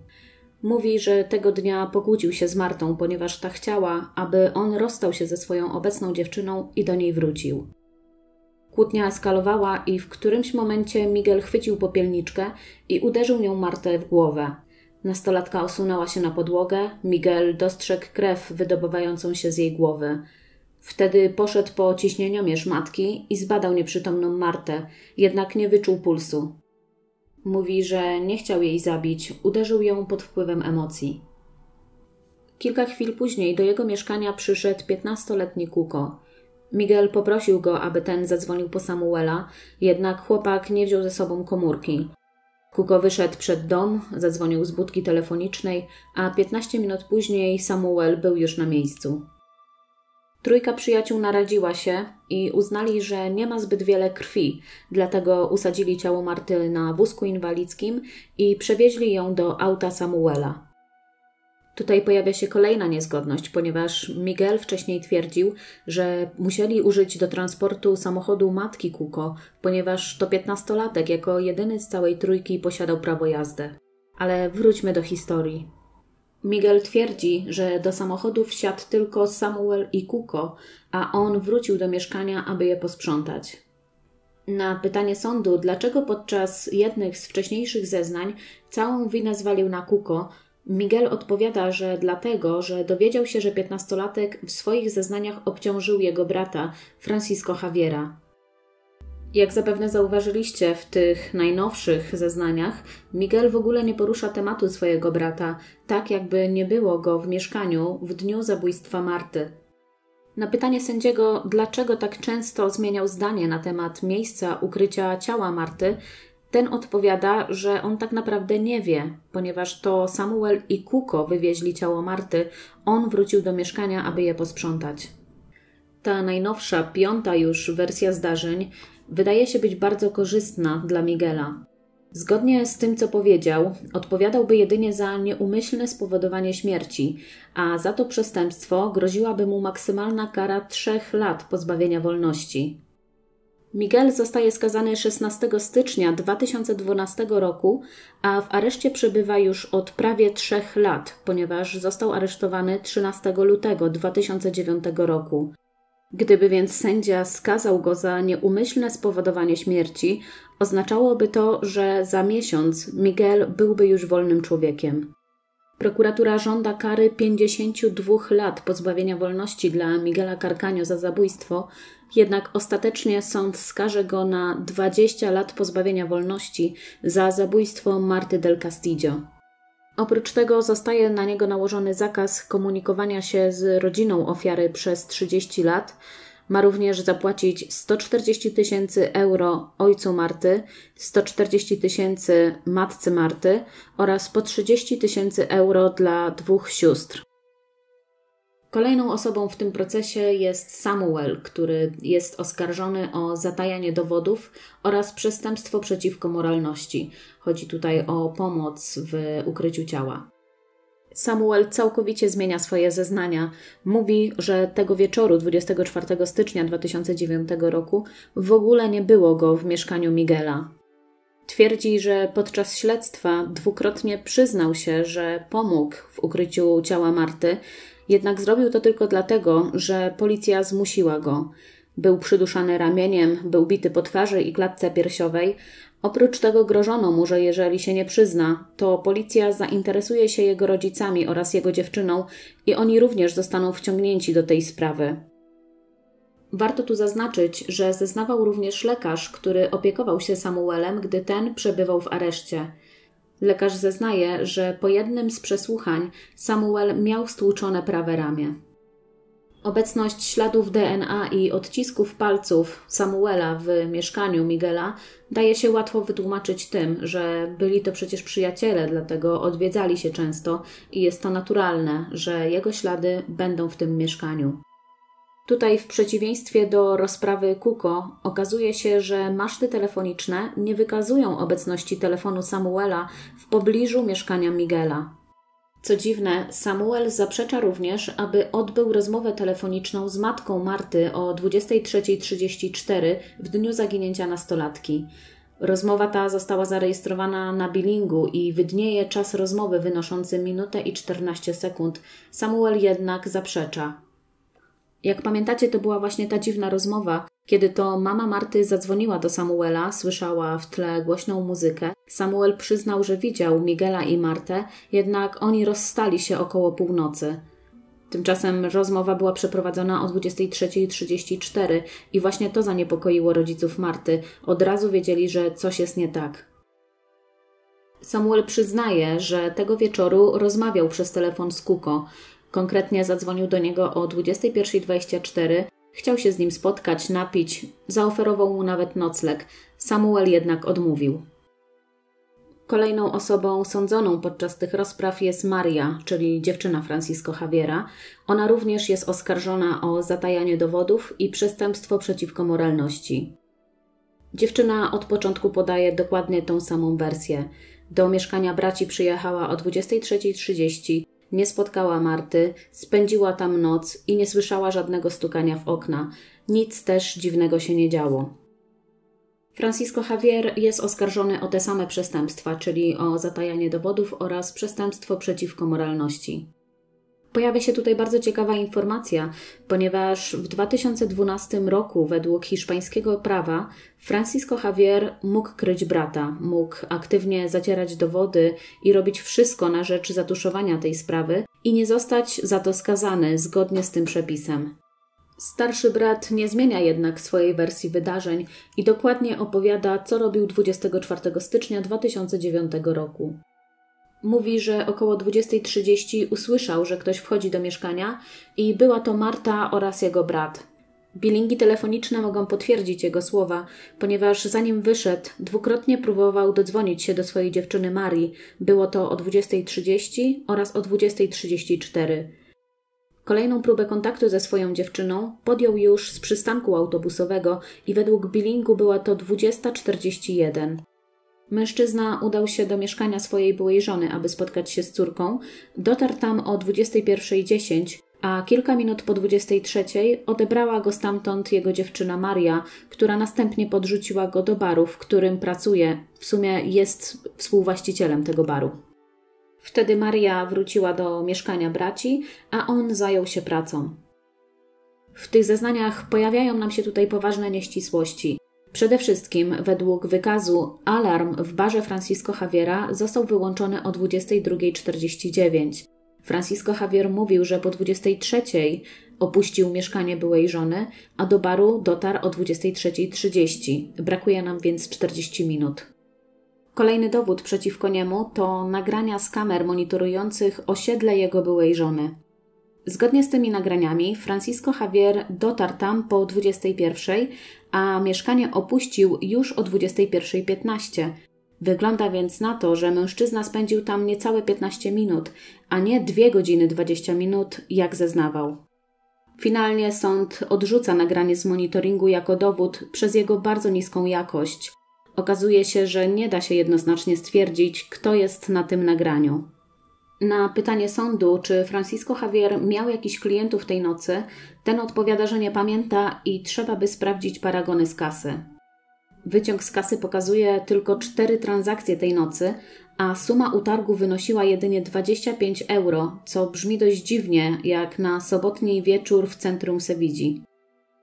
Mówi, że tego dnia pokłócił się z Martą, ponieważ ta chciała, aby on rozstał się ze swoją obecną dziewczyną i do niej wrócił. Kłótnia eskalowała i w którymś momencie Miguel chwycił popielniczkę i uderzył nią Martę w głowę. Nastolatka osunęła się na podłogę, Miguel dostrzegł krew wydobywającą się z jej głowy. Wtedy poszedł po ciśnieniomierz matki i zbadał nieprzytomną Martę, jednak nie wyczuł pulsu. Mówi, że nie chciał jej zabić, uderzył ją pod wpływem emocji. Kilka chwil później do jego mieszkania przyszedł piętnastoletni Kuko. Miguel poprosił go, aby ten zadzwonił po Samuela, jednak chłopak nie wziął ze sobą komórki. Kuko wyszedł przed dom, zadzwonił z budki telefonicznej, a piętnaście minut później Samuel był już na miejscu. Trójka przyjaciół naradziła się i uznali, że nie ma zbyt wiele krwi, dlatego usadzili ciało Marty na wózku inwalidzkim i przewieźli ją do auta Samuela. Tutaj pojawia się kolejna niezgodność, ponieważ Miguel wcześniej twierdził, że musieli użyć do transportu samochodu matki Kuko, ponieważ to piętnastolatek jako jedyny z całej trójki posiadał prawo jazdy. Ale wróćmy do historii. Miguel twierdzi, że do samochodu wsiadł tylko Samuel i Kuko, a on wrócił do mieszkania, aby je posprzątać. Na pytanie sądu, dlaczego podczas jednych z wcześniejszych zeznań całą winę zwalił na Kuko, Miguel odpowiada, że dlatego, że dowiedział się, że piętnastolatek w swoich zeznaniach obciążył jego brata, Francisco Javiera. Jak zapewne zauważyliście w tych najnowszych zeznaniach, Miguel w ogóle nie porusza tematu swojego brata, tak jakby nie było go w mieszkaniu w dniu zabójstwa Marty. Na pytanie sędziego, dlaczego tak często zmieniał zdanie na temat miejsca ukrycia ciała Marty, Ten odpowiada, że on tak naprawdę nie wie, ponieważ to Samuel i Kuko wywieźli ciało Marty, on wrócił do mieszkania, aby je posprzątać. Ta najnowsza, piąta już wersja zdarzeń wydaje się być bardzo korzystna dla Miguela. Zgodnie z tym, co powiedział, odpowiadałby jedynie za nieumyślne spowodowanie śmierci, a za to przestępstwo groziłaby mu maksymalna kara trzech lat pozbawienia wolności. Miguel zostaje skazany szesnastego stycznia dwa tysiące dwunastego roku, a w areszcie przebywa już od prawie trzech lat, ponieważ został aresztowany trzynastego lutego dwa tysiące dziewiątego roku. Gdyby więc sędzia skazał go za nieumyślne spowodowanie śmierci, oznaczałoby to, że za miesiąc Miguel byłby już wolnym człowiekiem. Prokuratura żąda kary pięćdziesięciu dwóch lat pozbawienia wolności dla Miguela Carcaño za zabójstwo, jednak ostatecznie sąd skaże go na dwadzieścia lat pozbawienia wolności za zabójstwo Marty del Castillo. Oprócz tego zostaje na niego nałożony zakaz komunikowania się z rodziną ofiary przez trzydzieści lat. Ma również zapłacić sto czterdzieści tysięcy euro ojcu Marty, sto czterdzieści tysięcy matce Marty oraz po trzydzieści tysięcy euro dla dwóch sióstr. Kolejną osobą w tym procesie jest Samuel, który jest oskarżony o zatajanie dowodów oraz przestępstwo przeciwko moralności. Chodzi tutaj o pomoc w ukryciu ciała. Samuel całkowicie zmienia swoje zeznania. Mówi, że tego wieczoru dwudziestego czwartego stycznia dwa tysiące dziewiątego roku w ogóle nie było go w mieszkaniu Miguela. Twierdzi, że podczas śledztwa dwukrotnie przyznał się, że pomógł w ukryciu ciała Marty, jednak zrobił to tylko dlatego, że policja zmusiła go. Był przyduszany ramieniem, był bity po twarzy i klatce piersiowej. Oprócz tego grożono mu, że jeżeli się nie przyzna, to policja zainteresuje się jego rodzicami oraz jego dziewczyną i oni również zostaną wciągnięci do tej sprawy. Warto tu zaznaczyć, że zeznawał również lekarz, który opiekował się Samuelem, gdy ten przebywał w areszcie. Lekarz zeznaje, że po jednym z przesłuchań Samuel miał stłuczone prawe ramię. Obecność śladów D N A i odcisków palców Samuela w mieszkaniu Miguela daje się łatwo wytłumaczyć tym, że byli to przecież przyjaciele, dlatego odwiedzali się często i jest to naturalne, że jego ślady będą w tym mieszkaniu. Tutaj w przeciwieństwie do rozprawy Kuko okazuje się, że maszty telefoniczne nie wykazują obecności telefonu Samuela w pobliżu mieszkania Miguela. Co dziwne, Samuel zaprzecza również, aby odbył rozmowę telefoniczną z matką Marty o dwudziestej trzeciej trzydzieści cztery w dniu zaginięcia nastolatki. Rozmowa ta została zarejestrowana na bilingu i widnieje czas rozmowy wynoszący minutę i czternaście sekund. Samuel jednak zaprzecza. Jak pamiętacie, to była właśnie ta dziwna rozmowa, kiedy to mama Marty zadzwoniła do Samuela, słyszała w tle głośną muzykę. Samuel przyznał, że widział Miguela i Martę, jednak oni rozstali się około północy. Tymczasem rozmowa była przeprowadzona o dwudziestej trzeciej trzydzieści cztery i właśnie to zaniepokoiło rodziców Marty. Od razu wiedzieli, że coś jest nie tak. Samuel przyznaje, że tego wieczoru rozmawiał przez telefon z Kuko. Konkretnie zadzwonił do niego o dwudziestej pierwszej dwadzieścia cztery, chciał się z nim spotkać, napić, zaoferował mu nawet nocleg. Samuel jednak odmówił. Kolejną osobą sądzoną podczas tych rozpraw jest Maria, czyli dziewczyna Francisco Javiera. Ona również jest oskarżona o zatajanie dowodów i przestępstwo przeciwko moralności. Dziewczyna od początku podaje dokładnie tą samą wersję. Do mieszkania braci przyjechała o dwudziestej trzeciej trzydzieści, nie spotkała Marty, spędziła tam noc i nie słyszała żadnego stukania w okna. Nic też dziwnego się nie działo. Francisco Javier jest oskarżony o te same przestępstwa, czyli o zatajanie dowodów oraz przestępstwo przeciwko moralności. Pojawia się tutaj bardzo ciekawa informacja, ponieważ w dwa tysiące dwunastym roku według hiszpańskiego prawa Francisco Javier mógł kryć brata, mógł aktywnie zacierać dowody i robić wszystko na rzecz zatuszowania tej sprawy i nie zostać za to skazany zgodnie z tym przepisem. Starszy brat nie zmienia jednak swojej wersji wydarzeń i dokładnie opowiada, co robił dwudziestego czwartego stycznia dwa tysiące dziewiątego roku. Mówi, że około dwudziestej trzydzieści usłyszał, że ktoś wchodzi do mieszkania i była to Marta oraz jego brat. Bilingi telefoniczne mogą potwierdzić jego słowa, ponieważ zanim wyszedł, dwukrotnie próbował dodzwonić się do swojej dziewczyny Marii. Było to o dwudziestej trzydzieści oraz o dwudziestej trzydzieści cztery. Kolejną próbę kontaktu ze swoją dziewczyną podjął już z przystanku autobusowego i według Billingu była to dwudziesta czterdzieści jeden. Mężczyzna udał się do mieszkania swojej byłej żony, aby spotkać się z córką. Dotarł tam o dwudziestej pierwszej dziesięć, a kilka minut po dwudziestej trzeciej odebrała go stamtąd jego dziewczyna Maria, która następnie podrzuciła go do baru, w którym pracuje. W sumie jest współwłaścicielem tego baru. Wtedy Maria wróciła do mieszkania braci, a on zajął się pracą. W tych zeznaniach pojawiają nam się tutaj poważne nieścisłości. Przede wszystkim, według wykazu, alarm w barze Francisco Javiera został wyłączony o dwudziestej drugiej czterdzieści dziewięć. Francisco Javier mówił, że po dwudziestej trzeciej opuścił mieszkanie byłej żony, a do baru dotarł o dwudziestej trzeciej trzydzieści. Brakuje nam więc czterdzieści minut. Kolejny dowód przeciwko niemu to nagrania z kamer monitorujących osiedle jego byłej żony. Zgodnie z tymi nagraniami Francisco Javier dotarł tam po dwudziestej pierwszej, a mieszkanie opuścił już o dwudziestej pierwszej piętnaście. Wygląda więc na to, że mężczyzna spędził tam niecałe piętnaście minut, a nie dwie godziny dwadzieścia minut, jak zeznawał. Finalnie sąd odrzuca nagranie z monitoringu jako dowód przez jego bardzo niską jakość. Okazuje się, że nie da się jednoznacznie stwierdzić, kto jest na tym nagraniu. Na pytanie sądu, czy Francisco Javier miał jakichś klientów tej nocy, ten odpowiada, że nie pamięta i trzeba by sprawdzić paragony z kasy. Wyciąg z kasy pokazuje tylko cztery transakcje tej nocy, a suma utargu wynosiła jedynie dwadzieścia pięć euro, co brzmi dość dziwnie, jak na sobotni wieczór w centrum Sebidzi.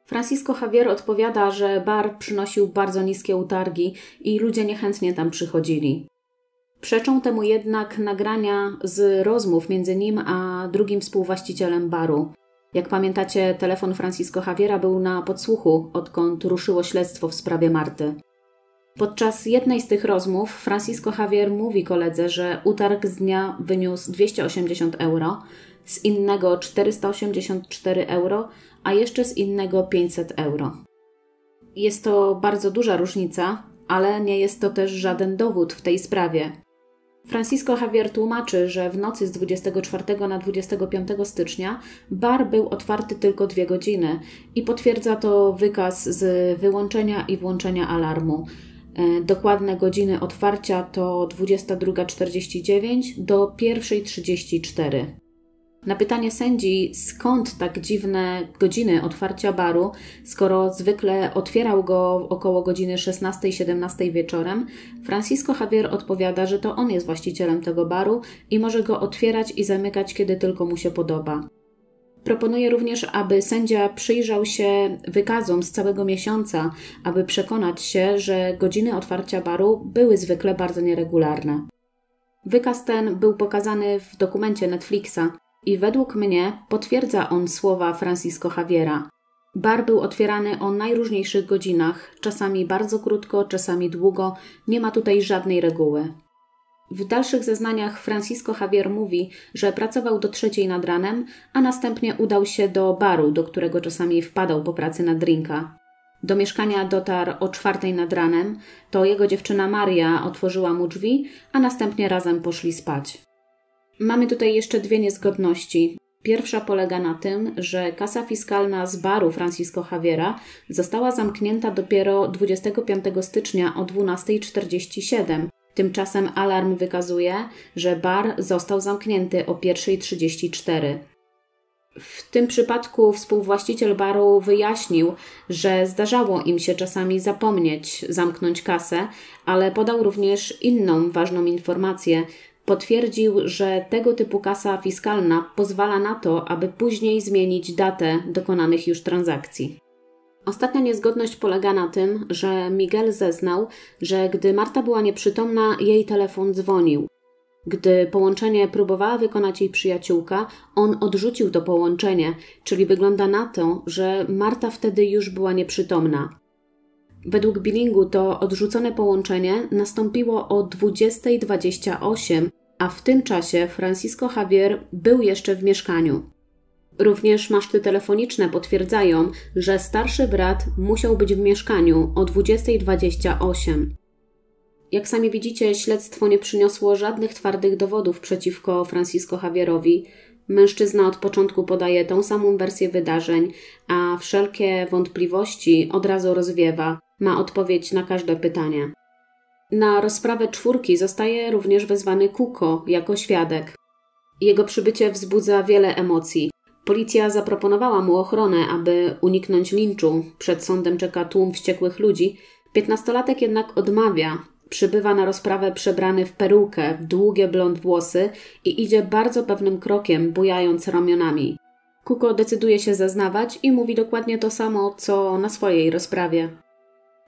Francisco Javier odpowiada, że bar przynosił bardzo niskie utargi i ludzie niechętnie tam przychodzili. Przeczą temu jednak nagrania z rozmów między nim a drugim współwłaścicielem baru. Jak pamiętacie, telefon Francisco Javiera był na podsłuchu, odkąd ruszyło śledztwo w sprawie Marty. Podczas jednej z tych rozmów Francisco Javier mówi koledze, że utarg z dnia wyniósł dwieście osiemdziesiąt euro, z innego czterysta osiemdziesiąt cztery euro, a jeszcze z innego pięćset euro. Jest to bardzo duża różnica, ale nie jest to też żaden dowód w tej sprawie. Francisco Javier tłumaczy, że w nocy z dwudziestego czwartego na dwudziestego piątego stycznia bar był otwarty tylko dwie godziny i potwierdza to wykaz z wyłączenia i włączenia alarmu. Dokładne godziny otwarcia to dwudziesta druga czterdzieści dziewięć do pierwsza trzydzieści cztery. Na pytanie sędzi, skąd tak dziwne godziny otwarcia baru, skoro zwykle otwierał go około godziny szesnastej siedemnastej wieczorem, Francisco Javier odpowiada, że to on jest właścicielem tego baru i może go otwierać i zamykać, kiedy tylko mu się podoba. Proponuje również, aby sędzia przyjrzał się wykazom z całego miesiąca, aby przekonać się, że godziny otwarcia baru były zwykle bardzo nieregularne. Wykaz ten był pokazany w dokumencie Netflixa. I według mnie potwierdza on słowa Francisco Javiera. Bar był otwierany o najróżniejszych godzinach, czasami bardzo krótko, czasami długo, nie ma tutaj żadnej reguły. W dalszych zeznaniach Francisco Javier mówi, że pracował do trzeciej nad ranem, a następnie udał się do baru, do którego czasami wpadał po pracy na drinka. Do mieszkania dotarł o czwartej nad ranem, to jego dziewczyna Maria otworzyła mu drzwi, a następnie razem poszli spać. Mamy tutaj jeszcze dwie niezgodności. Pierwsza polega na tym, że kasa fiskalna z baru Francisco Javiera została zamknięta dopiero dwudziestego piątego stycznia o dwunasta czterdzieści siedem. Tymczasem alarm wykazuje, że bar został zamknięty o pierwsza trzydzieści cztery. W tym przypadku współwłaściciel baru wyjaśnił, że zdarzało im się czasami zapomnieć zamknąć kasę, ale podał również inną ważną informację – potwierdził, że tego typu kasa fiskalna pozwala na to, aby później zmienić datę dokonanych już transakcji. Ostatnia niezgodność polega na tym, że Miguel zeznał, że gdy Marta była nieprzytomna, jej telefon dzwonił. Gdy połączenie próbowała wykonać jej przyjaciółka, on odrzucił to połączenie, czyli wygląda na to, że Marta wtedy już była nieprzytomna. Według Billingu to odrzucone połączenie nastąpiło o dwudziesta dwadzieścia osiem, a w tym czasie Francisco Javier był jeszcze w mieszkaniu. Również maszty telefoniczne potwierdzają, że starszy brat musiał być w mieszkaniu o dwudziestej dwadzieścia osiem. Jak sami widzicie, śledztwo nie przyniosło żadnych twardych dowodów przeciwko Francisco Javierowi. Mężczyzna od początku podaje tą samą wersję wydarzeń, a wszelkie wątpliwości od razu rozwiewa, ma odpowiedź na każde pytanie. Na rozprawę czwórki zostaje również wezwany Kuko jako świadek. Jego przybycie wzbudza wiele emocji. Policja zaproponowała mu ochronę, aby uniknąć linczu. Przed sądem czeka tłum wściekłych ludzi. Piętnastolatek jednak odmawia. Przybywa na rozprawę przebrany w perukę, w długie blond włosy i idzie bardzo pewnym krokiem, bujając ramionami. Kuko decyduje się zeznawać i mówi dokładnie to samo, co na swojej rozprawie.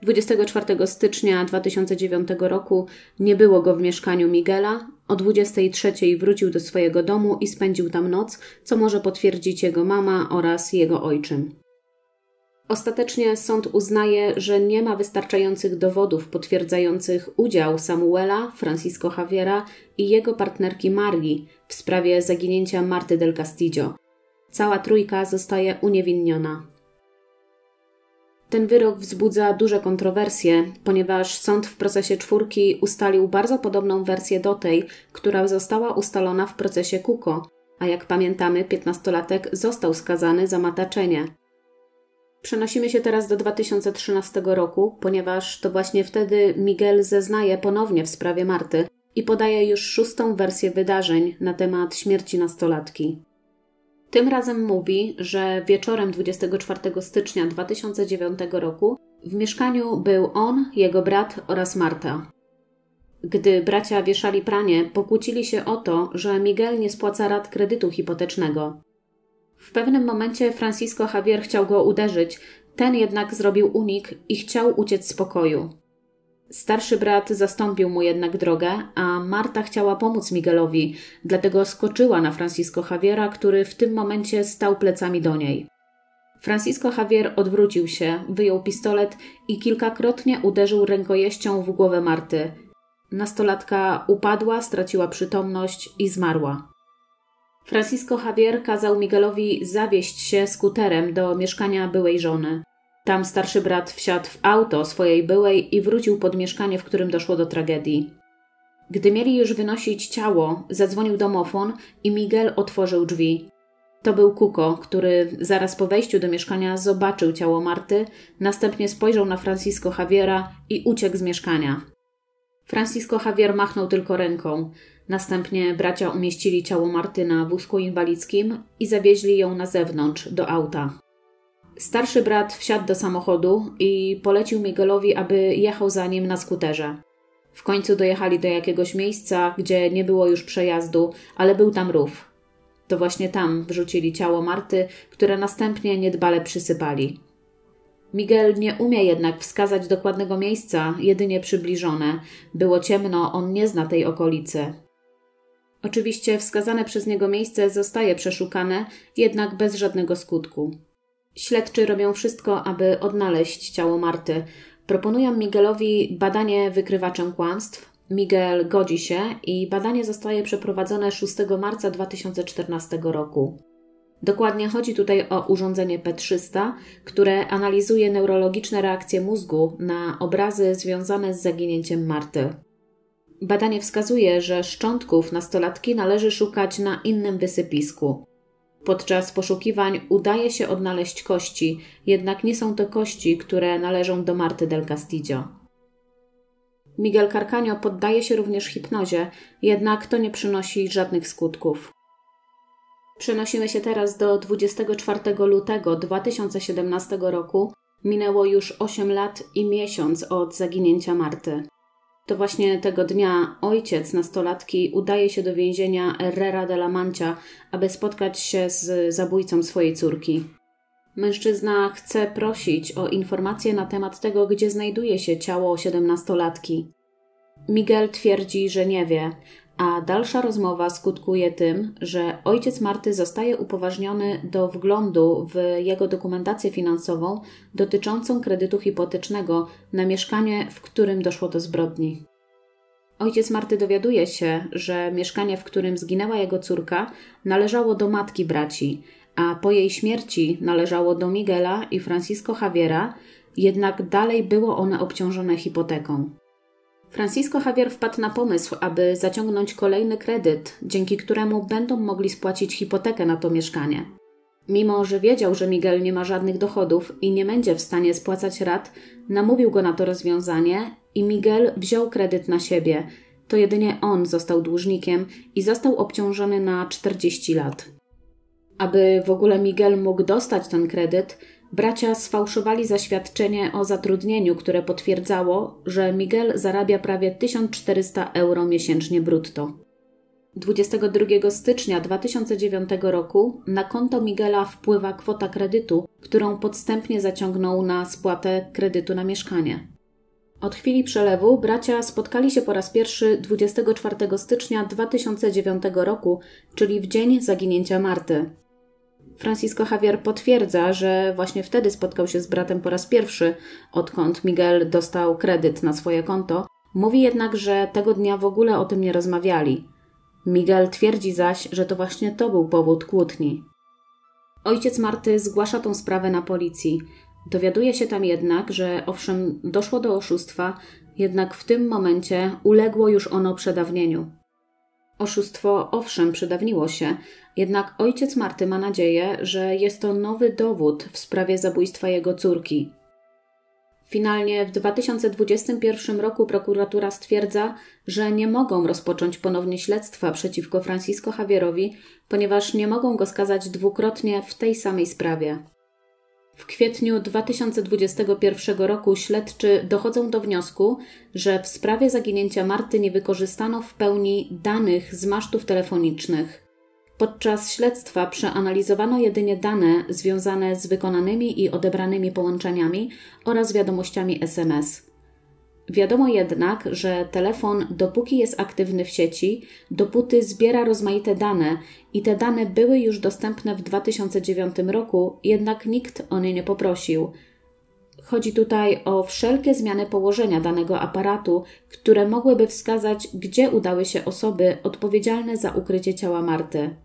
dwudziestego czwartego stycznia dwa tysiące dziewiątego roku nie było go w mieszkaniu Miguela. O dwudziestej trzeciej wrócił do swojego domu i spędził tam noc, co może potwierdzić jego mama oraz jego ojczym. Ostatecznie sąd uznaje, że nie ma wystarczających dowodów potwierdzających udział Samuela, Francisco Javiera i jego partnerki Marii w sprawie zaginięcia Marty del Castillo. Cała trójka zostaje uniewinniona. Ten wyrok wzbudza duże kontrowersje, ponieważ sąd w procesie czwórki ustalił bardzo podobną wersję do tej, która została ustalona w procesie Kuko, a jak pamiętamy, piętnastolatek został skazany za mataczenie. Przenosimy się teraz do dwa tysiące trzynastego roku, ponieważ to właśnie wtedy Miguel zeznaje ponownie w sprawie Marty i podaje już szóstą wersję wydarzeń na temat śmierci nastolatki. Tym razem mówi, że wieczorem dwudziestego czwartego stycznia dwa tysiące dziewiątego roku w mieszkaniu był on, jego brat oraz Marta. Gdy bracia wieszali pranie, pokłócili się o to, że Miguel nie spłaca rat kredytu hipotecznego. W pewnym momencie Francisco Javier chciał go uderzyć, ten jednak zrobił unik i chciał uciec z pokoju. Starszy brat zastąpił mu jednak drogę, a Marta chciała pomóc Miguelowi, dlatego skoczyła na Francisco Javiera, który w tym momencie stał plecami do niej. Francisco Javier odwrócił się, wyjął pistolet i kilkakrotnie uderzył rękojeścią w głowę Marty. Nastolatka upadła, straciła przytomność i zmarła. Francisco Javier kazał Miguelowi zawieźć się skuterem do mieszkania byłej żony. Tam starszy brat wsiadł w auto swojej byłej i wrócił pod mieszkanie, w którym doszło do tragedii. Gdy mieli już wynosić ciało, zadzwonił domofon i Miguel otworzył drzwi. To był Kuko, który zaraz po wejściu do mieszkania zobaczył ciało Marty, następnie spojrzał na Francisco Javiera i uciekł z mieszkania. Francisco Javier machnął tylko ręką. Następnie bracia umieścili ciało Marty na wózku inwalidzkim i zawieźli ją na zewnątrz, do auta. Starszy brat wsiadł do samochodu i polecił Miguelowi, aby jechał za nim na skuterze. W końcu dojechali do jakiegoś miejsca, gdzie nie było już przejazdu, ale był tam rów. To właśnie tam wrzucili ciało Marty, które następnie niedbale przysypali. Miguel nie umie jednak wskazać dokładnego miejsca, jedynie przybliżone. Było ciemno, on nie zna tej okolicy. Oczywiście wskazane przez niego miejsce zostaje przeszukane, jednak bez żadnego skutku. Śledczy robią wszystko, aby odnaleźć ciało Marty. Proponują Miguelowi badanie wykrywaczem kłamstw. Miguel godzi się i badanie zostaje przeprowadzone szóstego marca dwa tysiące czternastego roku. Dokładnie chodzi tutaj o urządzenie P trzysta, które analizuje neurologiczne reakcje mózgu na obrazy związane z zaginięciem Marty. Badanie wskazuje, że szczątków nastolatki należy szukać na innym wysypisku. Podczas poszukiwań udaje się odnaleźć kości, jednak nie są to kości, które należą do Marty del Castillo. Miguel Carcaño poddaje się również hipnozie, jednak to nie przynosi żadnych skutków. Przenosimy się teraz do dwudziestego czwartego lutego dwa tysiące siedemnastego roku. Minęło już osiem lat i miesiąc od zaginięcia Marty. To właśnie tego dnia ojciec nastolatki udaje się do więzienia Herrera de la Mancha, aby spotkać się z zabójcą swojej córki. Mężczyzna chce prosić o informacje na temat tego, gdzie znajduje się ciało siedemnastolatki. Miguel twierdzi, że nie wie, a dalsza rozmowa skutkuje tym, że ojciec Marty zostaje upoważniony do wglądu w jego dokumentację finansową dotyczącą kredytu hipotecznego na mieszkanie, w którym doszło do zbrodni. Ojciec Marty dowiaduje się, że mieszkanie, w którym zginęła jego córka, należało do matki braci, a po jej śmierci należało do Miguela i Francisco Javiera, jednak dalej było one obciążone hipoteką. Francisco Javier wpadł na pomysł, aby zaciągnąć kolejny kredyt, dzięki któremu będą mogli spłacić hipotekę na to mieszkanie. Mimo że wiedział, że Miguel nie ma żadnych dochodów i nie będzie w stanie spłacać rat, namówił go na to rozwiązanie i Miguel wziął kredyt na siebie. To jedynie on został dłużnikiem i został obciążony na czterdzieści lat. Aby w ogóle Miguel mógł dostać ten kredyt, bracia sfałszowali zaświadczenie o zatrudnieniu, które potwierdzało, że Miguel zarabia prawie tysiąc czterysta euro miesięcznie brutto. dwudziestego drugiego stycznia dwa tysiące dziewiątego roku na konto Miguela wpływa kwota kredytu, którą podstępnie zaciągnął na spłatę kredytu na mieszkanie. Od chwili przelewu bracia spotkali się po raz pierwszy dwudziestego czwartego stycznia dwa tysiące dziewiątego roku, czyli w dzień zaginięcia Marty. Francisco Javier potwierdza, że właśnie wtedy spotkał się z bratem po raz pierwszy, odkąd Miguel dostał kredyt na swoje konto. Mówi jednak, że tego dnia w ogóle o tym nie rozmawiali. Miguel twierdzi zaś, że to właśnie to był powód kłótni. Ojciec Marty zgłasza tą sprawę na policji. Dowiaduje się tam jednak, że owszem, doszło do oszustwa, jednak w tym momencie uległo już ono przedawnieniu. Oszustwo owszem przedawniło się, jednak ojciec Marty ma nadzieję, że jest to nowy dowód w sprawie zabójstwa jego córki. Finalnie w dwa tysiące dwudziestym pierwszym roku prokuratura stwierdza, że nie mogą rozpocząć ponownie śledztwa przeciwko Francisco Javierowi, ponieważ nie mogą go skazać dwukrotnie w tej samej sprawie. W kwietniu dwa tysiące dwudziestego pierwszego roku śledczy dochodzą do wniosku, że w sprawie zaginięcia Marty nie wykorzystano w pełni danych z masztów telefonicznych. Podczas śledztwa przeanalizowano jedynie dane związane z wykonanymi i odebranymi połączeniami oraz wiadomościami S M S. Wiadomo jednak, że telefon, dopóki jest aktywny w sieci, dopóty zbiera rozmaite dane i te dane były już dostępne w dwa tysiące dziewiątym roku, jednak nikt o nie nie poprosił. Chodzi tutaj o wszelkie zmiany położenia danego aparatu, które mogłyby wskazać, gdzie udały się osoby odpowiedzialne za ukrycie ciała Marty.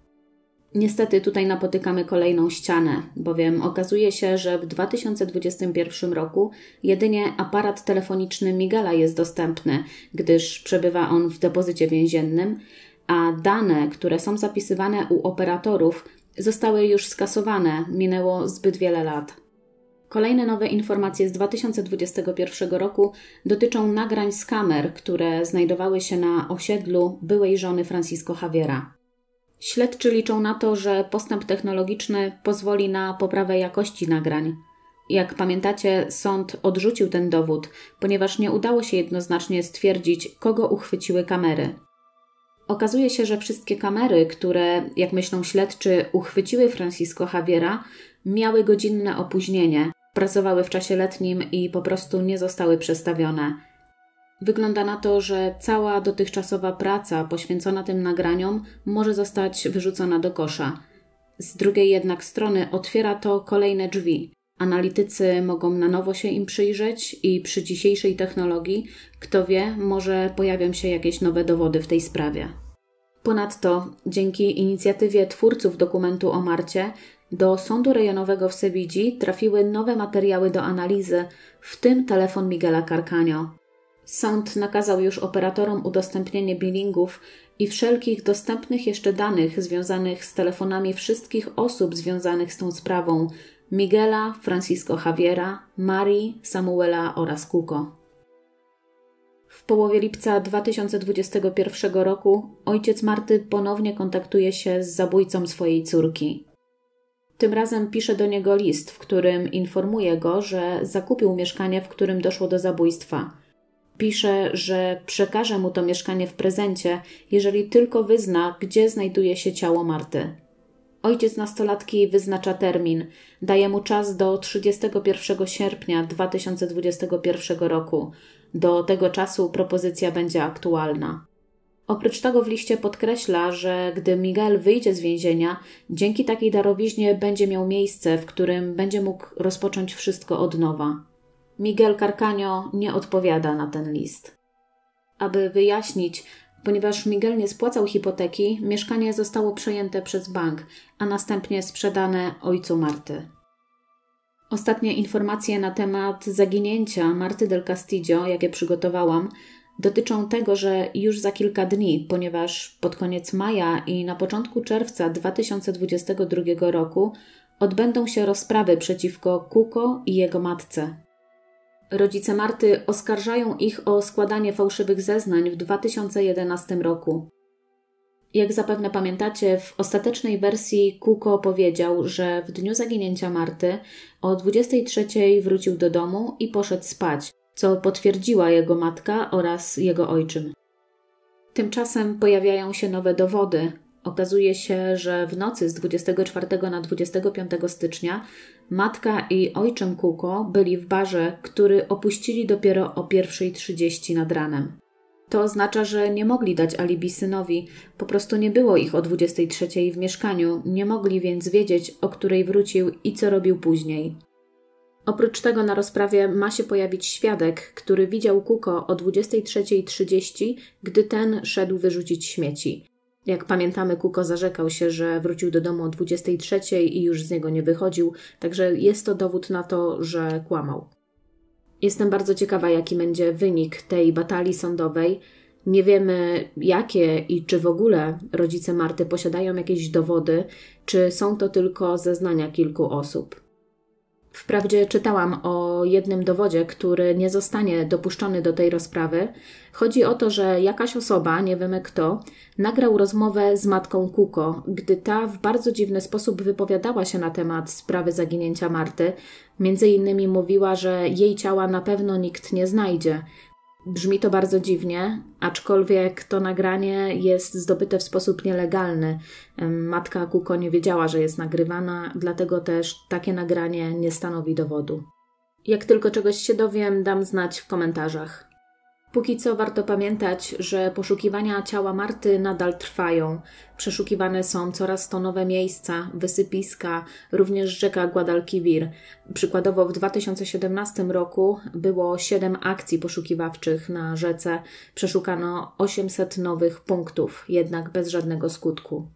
Niestety tutaj napotykamy kolejną ścianę, bowiem okazuje się, że w dwa tysiące dwudziestym pierwszym roku jedynie aparat telefoniczny Miguela jest dostępny, gdyż przebywa on w depozycie więziennym, a dane, które są zapisywane u operatorów, zostały już skasowane, minęło zbyt wiele lat. Kolejne nowe informacje z dwa tysiące dwudziestego pierwszego roku dotyczą nagrań z kamer, które znajdowały się na osiedlu byłej żony Francisco Javiera. Śledczy liczą na to, że postęp technologiczny pozwoli na poprawę jakości nagrań. Jak pamiętacie, sąd odrzucił ten dowód, ponieważ nie udało się jednoznacznie stwierdzić, kogo uchwyciły kamery. Okazuje się, że wszystkie kamery, które, jak myślą śledczy, uchwyciły Francisco Javiera, miały godzinne opóźnienie, pracowały w czasie letnim i po prostu nie zostały przestawione. Wygląda na to, że cała dotychczasowa praca poświęcona tym nagraniom może zostać wyrzucona do kosza. Z drugiej jednak strony otwiera to kolejne drzwi. Analitycy mogą na nowo się im przyjrzeć i przy dzisiejszej technologii, kto wie, może pojawią się jakieś nowe dowody w tej sprawie. Ponadto, dzięki inicjatywie twórców dokumentu o Marcie, do sądu rejonowego w Sebidzi trafiły nowe materiały do analizy, w tym telefon Miguela Carcaño. Sąd nakazał już operatorom udostępnienie billingów i wszelkich dostępnych jeszcze danych związanych z telefonami wszystkich osób związanych z tą sprawą: Miguela, Francisco Javiera, Marii, Samuela oraz Kuko. W połowie lipca dwa tysiące dwudziestego pierwszego roku ojciec Marty ponownie kontaktuje się z zabójcą swojej córki. Tym razem pisze do niego list, w którym informuje go, że zakupił mieszkanie, w którym doszło do zabójstwa. Pisze, że przekaże mu to mieszkanie w prezencie, jeżeli tylko wyzna, gdzie znajduje się ciało Marty. Ojciec nastolatki wyznacza termin. Daje mu czas do trzydziestego pierwszego sierpnia dwa tysiące dwudziestego pierwszego roku. Do tego czasu propozycja będzie aktualna. Oprócz tego w liście podkreśla, że gdy Miguel wyjdzie z więzienia, dzięki takiej darowiźnie będzie miał miejsce, w którym będzie mógł rozpocząć wszystko od nowa. Miguel Carcaño nie odpowiada na ten list. Aby wyjaśnić, Ponieważ Miguel nie spłacał hipoteki, mieszkanie zostało przejęte przez bank, a następnie sprzedane ojcu Marty. Ostatnie informacje na temat zaginięcia Marty del Castillo, jakie przygotowałam, dotyczą tego, że już za kilka dni, ponieważ pod koniec maja i na początku czerwca dwa tysiące dwudziestego drugiego roku odbędą się rozprawy przeciwko Kuko i jego matce. Rodzice Marty oskarżają ich o składanie fałszywych zeznań w dwa tysiące jedenastego roku. Jak zapewne pamiętacie, w ostatecznej wersji Kuko powiedział, że w dniu zaginięcia Marty o dwudziestej trzeciej wrócił do domu i poszedł spać, co potwierdziła jego matka oraz jego ojczym. Tymczasem pojawiają się nowe dowody. Okazuje się, że w nocy z dwudziestego czwartego na dwudziestego piątego stycznia matka i ojczym Kuko byli w barze, który opuścili dopiero o pierwszej trzydzieści nad ranem. To oznacza, że nie mogli dać alibi synowi, po prostu nie było ich o dwudziestej trzeciej w mieszkaniu, nie mogli więc wiedzieć, o której wrócił i co robił później. Oprócz tego na rozprawie ma się pojawić świadek, który widział Kuko o dwudziestej trzeciej trzydzieści, gdy ten szedł wyrzucić śmieci. Jak pamiętamy, Kuko zarzekał się, że wrócił do domu o dwudziestej trzeciej i już z niego nie wychodził, także jest to dowód na to, że kłamał. Jestem bardzo ciekawa, jaki będzie wynik tej batalii sądowej. Nie wiemy, jakie i czy w ogóle rodzice Marty posiadają jakieś dowody, czy są to tylko zeznania kilku osób. Wprawdzie czytałam o jednym dowodzie, który nie zostanie dopuszczony do tej rozprawy. Chodzi o to, że jakaś osoba, nie wiemy kto, nagrał rozmowę z matką Kuko, gdy ta w bardzo dziwny sposób wypowiadała się na temat sprawy zaginięcia Marty. Między innymi mówiła, że jej ciała na pewno nikt nie znajdzie. Brzmi to bardzo dziwnie, aczkolwiek to nagranie jest zdobyte w sposób nielegalny. Matka Kuko nie wiedziała, że jest nagrywana, dlatego też takie nagranie nie stanowi dowodu. Jak tylko czegoś się dowiem, dam znać w komentarzach. Póki co warto pamiętać, że poszukiwania ciała Marty nadal trwają. Przeszukiwane są coraz to nowe miejsca, wysypiska, również rzeka Guadalquivir. Przykładowo w dwa tysiące siedemnastego roku było siedem akcji poszukiwawczych na rzece. Przeszukano osiemset nowych punktów, jednak bez żadnego skutku.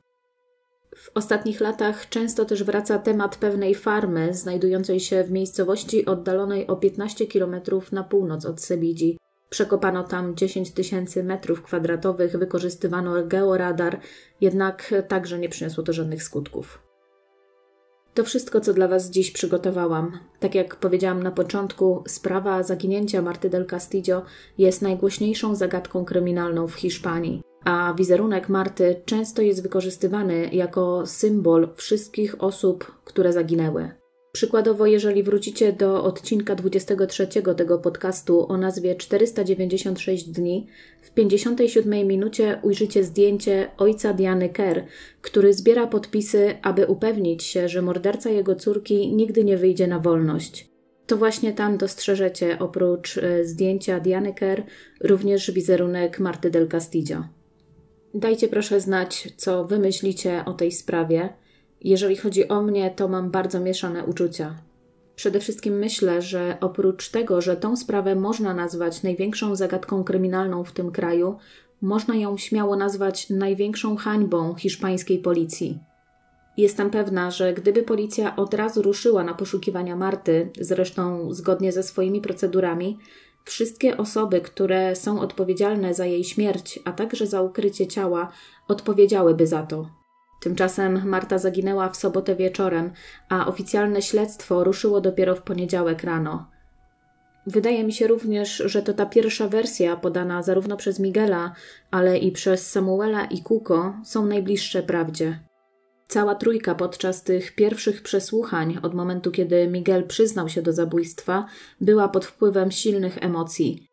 W ostatnich latach często też wraca temat pewnej farmy znajdującej się w miejscowości oddalonej o piętnaście kilometrów na północ od Sebidzi. Przekopano tam dziesięć tysięcy metrów kwadratowych, wykorzystywano georadar, jednak także nie przyniosło to żadnych skutków. To wszystko, co dla Was dziś przygotowałam. Tak jak powiedziałam na początku, sprawa zaginięcia Marty del Castillo jest najgłośniejszą zagadką kryminalną w Hiszpanii, a wizerunek Marty często jest wykorzystywany jako symbol wszystkich osób, które zaginęły. Przykładowo, jeżeli wrócicie do odcinka dwudziestego trzeciego tego podcastu o nazwie czterysta dziewięćdziesiąt sześć dni, w pięćdziesiątej siódmej minucie ujrzycie zdjęcie ojca Diany Kerr, który zbiera podpisy, aby upewnić się, że morderca jego córki nigdy nie wyjdzie na wolność. To właśnie tam dostrzeżecie, oprócz zdjęcia Diany Kerr, również wizerunek Marty del Castillo. Dajcie proszę znać, co Wy myślicie o tej sprawie. Jeżeli chodzi o mnie, to mam bardzo mieszane uczucia. Przede wszystkim myślę, że oprócz tego, że tą sprawę można nazwać największą zagadką kryminalną w tym kraju, można ją śmiało nazwać największą hańbą hiszpańskiej policji. Jestem pewna, że gdyby policja od razu ruszyła na poszukiwania Marty, zresztą zgodnie ze swoimi procedurami, wszystkie osoby, które są odpowiedzialne za jej śmierć, a także za ukrycie ciała, odpowiedziałyby za to. Tymczasem Marta zaginęła w sobotę wieczorem, a oficjalne śledztwo ruszyło dopiero w poniedziałek rano. Wydaje mi się również, że to ta pierwsza wersja podana zarówno przez Miguela, ale i przez Samuela i Kuko są najbliższe prawdzie. Cała trójka podczas tych pierwszych przesłuchań, od momentu kiedy Miguel przyznał się do zabójstwa, była pod wpływem silnych emocji.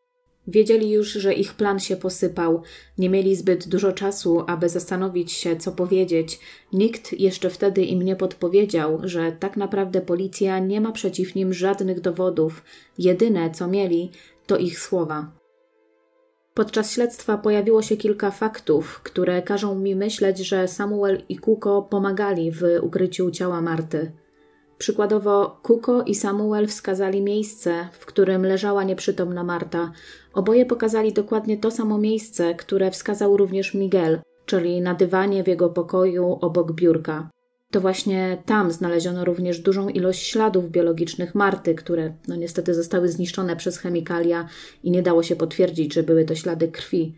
Wiedzieli już, że ich plan się posypał, nie mieli zbyt dużo czasu, aby zastanowić się, co powiedzieć. Nikt jeszcze wtedy im nie podpowiedział, że tak naprawdę policja nie ma przeciw nim żadnych dowodów. Jedyne, co mieli, to ich słowa. Podczas śledztwa pojawiło się kilka faktów, które każą mi myśleć, że Samuel i Kuko pomagali w ukryciu ciała Marty. Przykładowo Kuko i Samuel wskazali miejsce, w którym leżała nieprzytomna Marta. Oboje pokazali dokładnie to samo miejsce, które wskazał również Miguel, czyli na dywanie w jego pokoju obok biurka. To właśnie tam znaleziono również dużą ilość śladów biologicznych Marty, które no niestety zostały zniszczone przez chemikalia i nie dało się potwierdzić, że były to ślady krwi.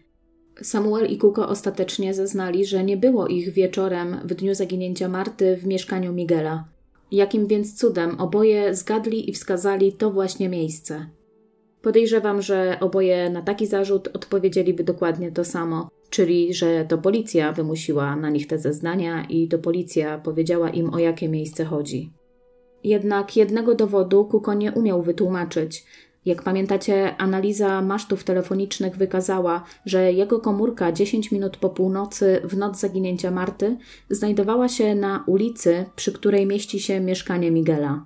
Samuel i Kuko ostatecznie zeznali, że nie było ich wieczorem w dniu zaginięcia Marty w mieszkaniu Miguela. Jakim więc cudem oboje zgadli i wskazali to właśnie miejsce? Podejrzewam, że oboje na taki zarzut odpowiedzieliby dokładnie to samo, czyli że to policja wymusiła na nich te zeznania i to policja powiedziała im, o jakie miejsce chodzi. Jednak jednego dowodu Kuko nie umiał wytłumaczyć. Jak pamiętacie, analiza masztów telefonicznych wykazała, że jego komórka dziesięć minut po północy w noc zaginięcia Marty znajdowała się na ulicy, przy której mieści się mieszkanie Miguela.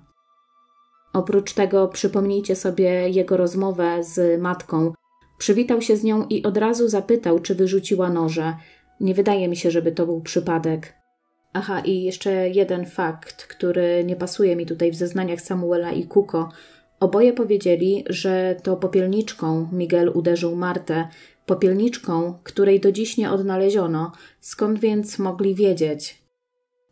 Oprócz tego przypomnijcie sobie jego rozmowę z matką. Przywitał się z nią i od razu zapytał, czy wyrzuciła noże. Nie wydaje mi się, żeby to był przypadek. Aha, i jeszcze jeden fakt, który nie pasuje mi tutaj w zeznaniach Samuela i Kuko. Oboje powiedzieli, że to popielniczką Miguel uderzył Martę, popielniczką, której do dziś nie odnaleziono, skąd więc mogli wiedzieć?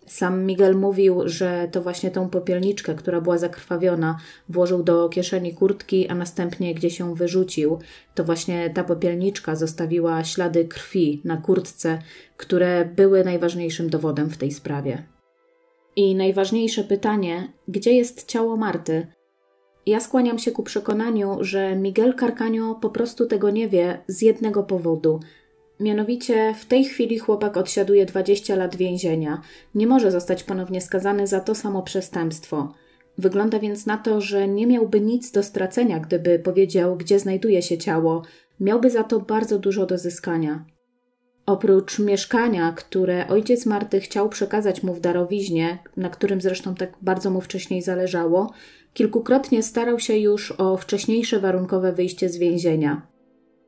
Sam Miguel mówił, że to właśnie tą popielniczkę, która była zakrwawiona, włożył do kieszeni kurtki, a następnie gdzieś ją wyrzucił. To właśnie ta popielniczka zostawiła ślady krwi na kurtce, które były najważniejszym dowodem w tej sprawie. I najważniejsze pytanie, gdzie jest ciało Marty? Ja skłaniam się ku przekonaniu, że Miguel Carcaño po prostu tego nie wie z jednego powodu. Mianowicie w tej chwili chłopak odsiaduje dwadzieścia lat więzienia. Nie może zostać ponownie skazany za to samo przestępstwo. Wygląda więc na to, że nie miałby nic do stracenia, gdyby powiedział, gdzie znajduje się ciało. Miałby za to bardzo dużo do zyskania. Oprócz mieszkania, które ojciec Marty chciał przekazać mu w darowiźnie, na którym zresztą tak bardzo mu wcześniej zależało, kilkukrotnie starał się już o wcześniejsze warunkowe wyjście z więzienia.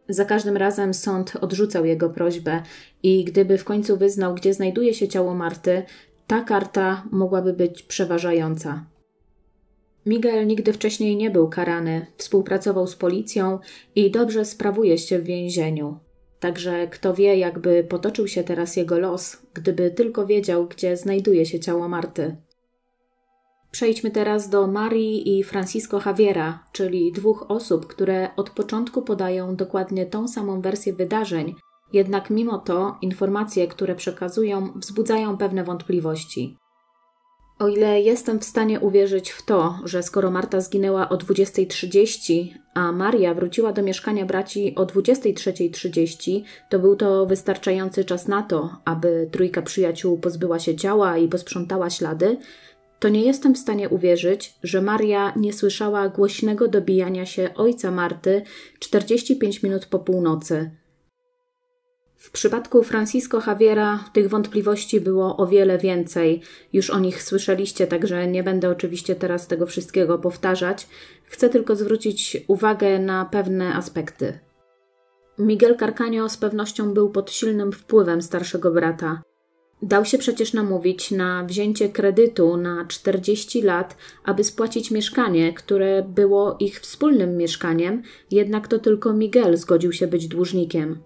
Za każdym razem sąd odrzucał jego prośbę i gdyby w końcu wyznał, gdzie znajduje się ciało Marty, ta karta mogłaby być przeważająca. Miguel nigdy wcześniej nie był karany, współpracował z policją i dobrze sprawuje się w więzieniu. Także kto wie, jakby potoczył się teraz jego los, gdyby tylko wiedział, gdzie znajduje się ciało Marty. Przejdźmy teraz do Marii i Francisco Javiera, czyli dwóch osób, które od początku podają dokładnie tą samą wersję wydarzeń, jednak mimo to informacje, które przekazują, wzbudzają pewne wątpliwości. O ile jestem w stanie uwierzyć w to, że skoro Marta zginęła o dwudziestej trzydzieści, a Maria wróciła do mieszkania braci o dwudziestej trzeciej trzydzieści, to był to wystarczający czas na to, aby trójka przyjaciół pozbyła się ciała i posprzątała ślady, to nie jestem w stanie uwierzyć, że Maria nie słyszała głośnego dobijania się ojca Marty czterdzieści pięć minut po północy. W przypadku Francisco Javiera tych wątpliwości było o wiele więcej. Już o nich słyszeliście, także nie będę oczywiście teraz tego wszystkiego powtarzać. Chcę tylko zwrócić uwagę na pewne aspekty. Miguel Carcaño z pewnością był pod silnym wpływem starszego brata. Dał się przecież namówić na wzięcie kredytu na czterdzieści lat, aby spłacić mieszkanie, które było ich wspólnym mieszkaniem, jednak to tylko Miguel zgodził się być dłużnikiem.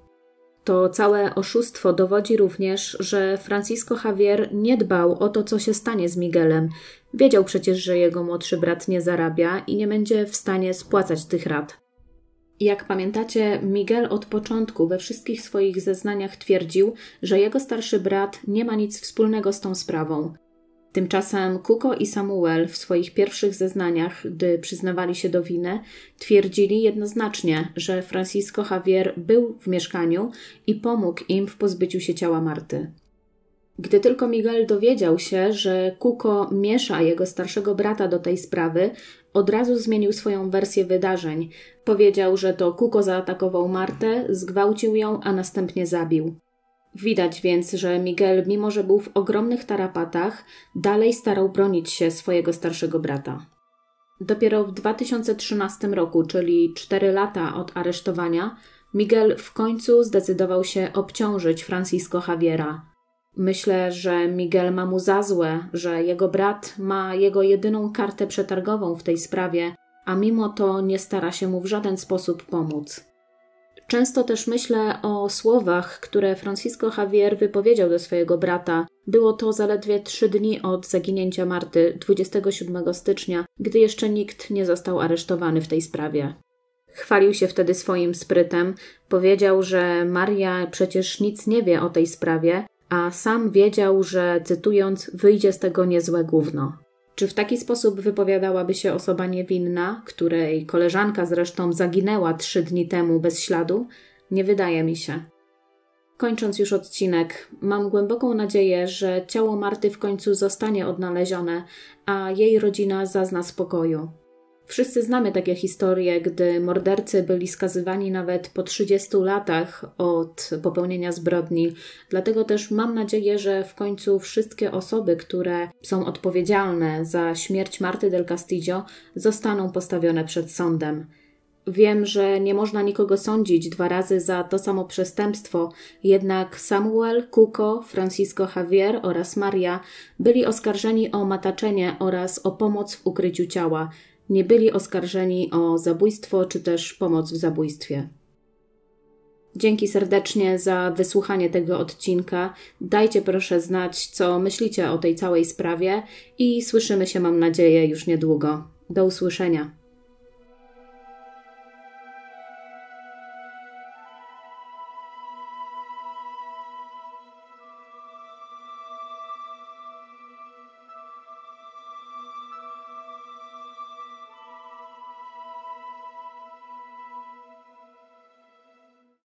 To całe oszustwo dowodzi również, że Francisco Javier nie dbał o to, co się stanie z Miguelem. Wiedział przecież, że jego młodszy brat nie zarabia i nie będzie w stanie spłacać tych rat. Jak pamiętacie, Miguel od początku we wszystkich swoich zeznaniach twierdził, że jego starszy brat nie ma nic wspólnego z tą sprawą. Tymczasem Kuko i Samuel w swoich pierwszych zeznaniach, gdy przyznawali się do winy, twierdzili jednoznacznie, że Francisco Javier był w mieszkaniu i pomógł im w pozbyciu się ciała Marty. Gdy tylko Miguel dowiedział się, że Kuko miesza jego starszego brata do tej sprawy, od razu zmienił swoją wersję wydarzeń. Powiedział, że to Kuko zaatakował Martę, zgwałcił ją, a następnie zabił. Widać więc, że Miguel, mimo że był w ogromnych tarapatach, dalej starał bronić się swojego starszego brata. Dopiero w dwa tysiące trzynastym roku, czyli cztery lata od aresztowania, Miguel w końcu zdecydował się obciążyć Francisco Javiera. Myślę, że Miguel ma mu za złe, że jego brat ma jego jedyną kartę przetargową w tej sprawie, a mimo to nie stara się mu w żaden sposób pomóc. Często też myślę o słowach, które Francisco Javier wypowiedział do swojego brata. Było to zaledwie trzy dni od zaginięcia Marty, dwudziestego siódmego stycznia, gdy jeszcze nikt nie został aresztowany w tej sprawie. Chwalił się wtedy swoim sprytem, powiedział, że Maria przecież nic nie wie o tej sprawie, a sam wiedział, że, cytując, wyjdzie z tego niezłe gówno. Czy w taki sposób wypowiadałaby się osoba niewinna, której koleżanka zresztą zaginęła trzy dni temu bez śladu? Nie wydaje mi się. Kończąc już odcinek, mam głęboką nadzieję, że ciało Marty w końcu zostanie odnalezione, a jej rodzina zazna spokoju. Wszyscy znamy takie historie, gdy mordercy byli skazywani nawet po trzydziestu latach od popełnienia zbrodni. Dlatego też mam nadzieję, że w końcu wszystkie osoby, które są odpowiedzialne za śmierć Marty del Castillo, zostaną postawione przed sądem. Wiem, że nie można nikogo sądzić dwa razy za to samo przestępstwo, jednak Samuel, Kuko, Francisco Javier oraz Maria byli oskarżeni o mataczenie oraz o pomoc w ukryciu ciała. Nie byli oskarżeni o zabójstwo czy też pomoc w zabójstwie. Dzięki serdecznie za wysłuchanie tego odcinka. Dajcie proszę znać, co myślicie o tej całej sprawie i słyszymy się, mam nadzieję, już niedługo. Do usłyszenia.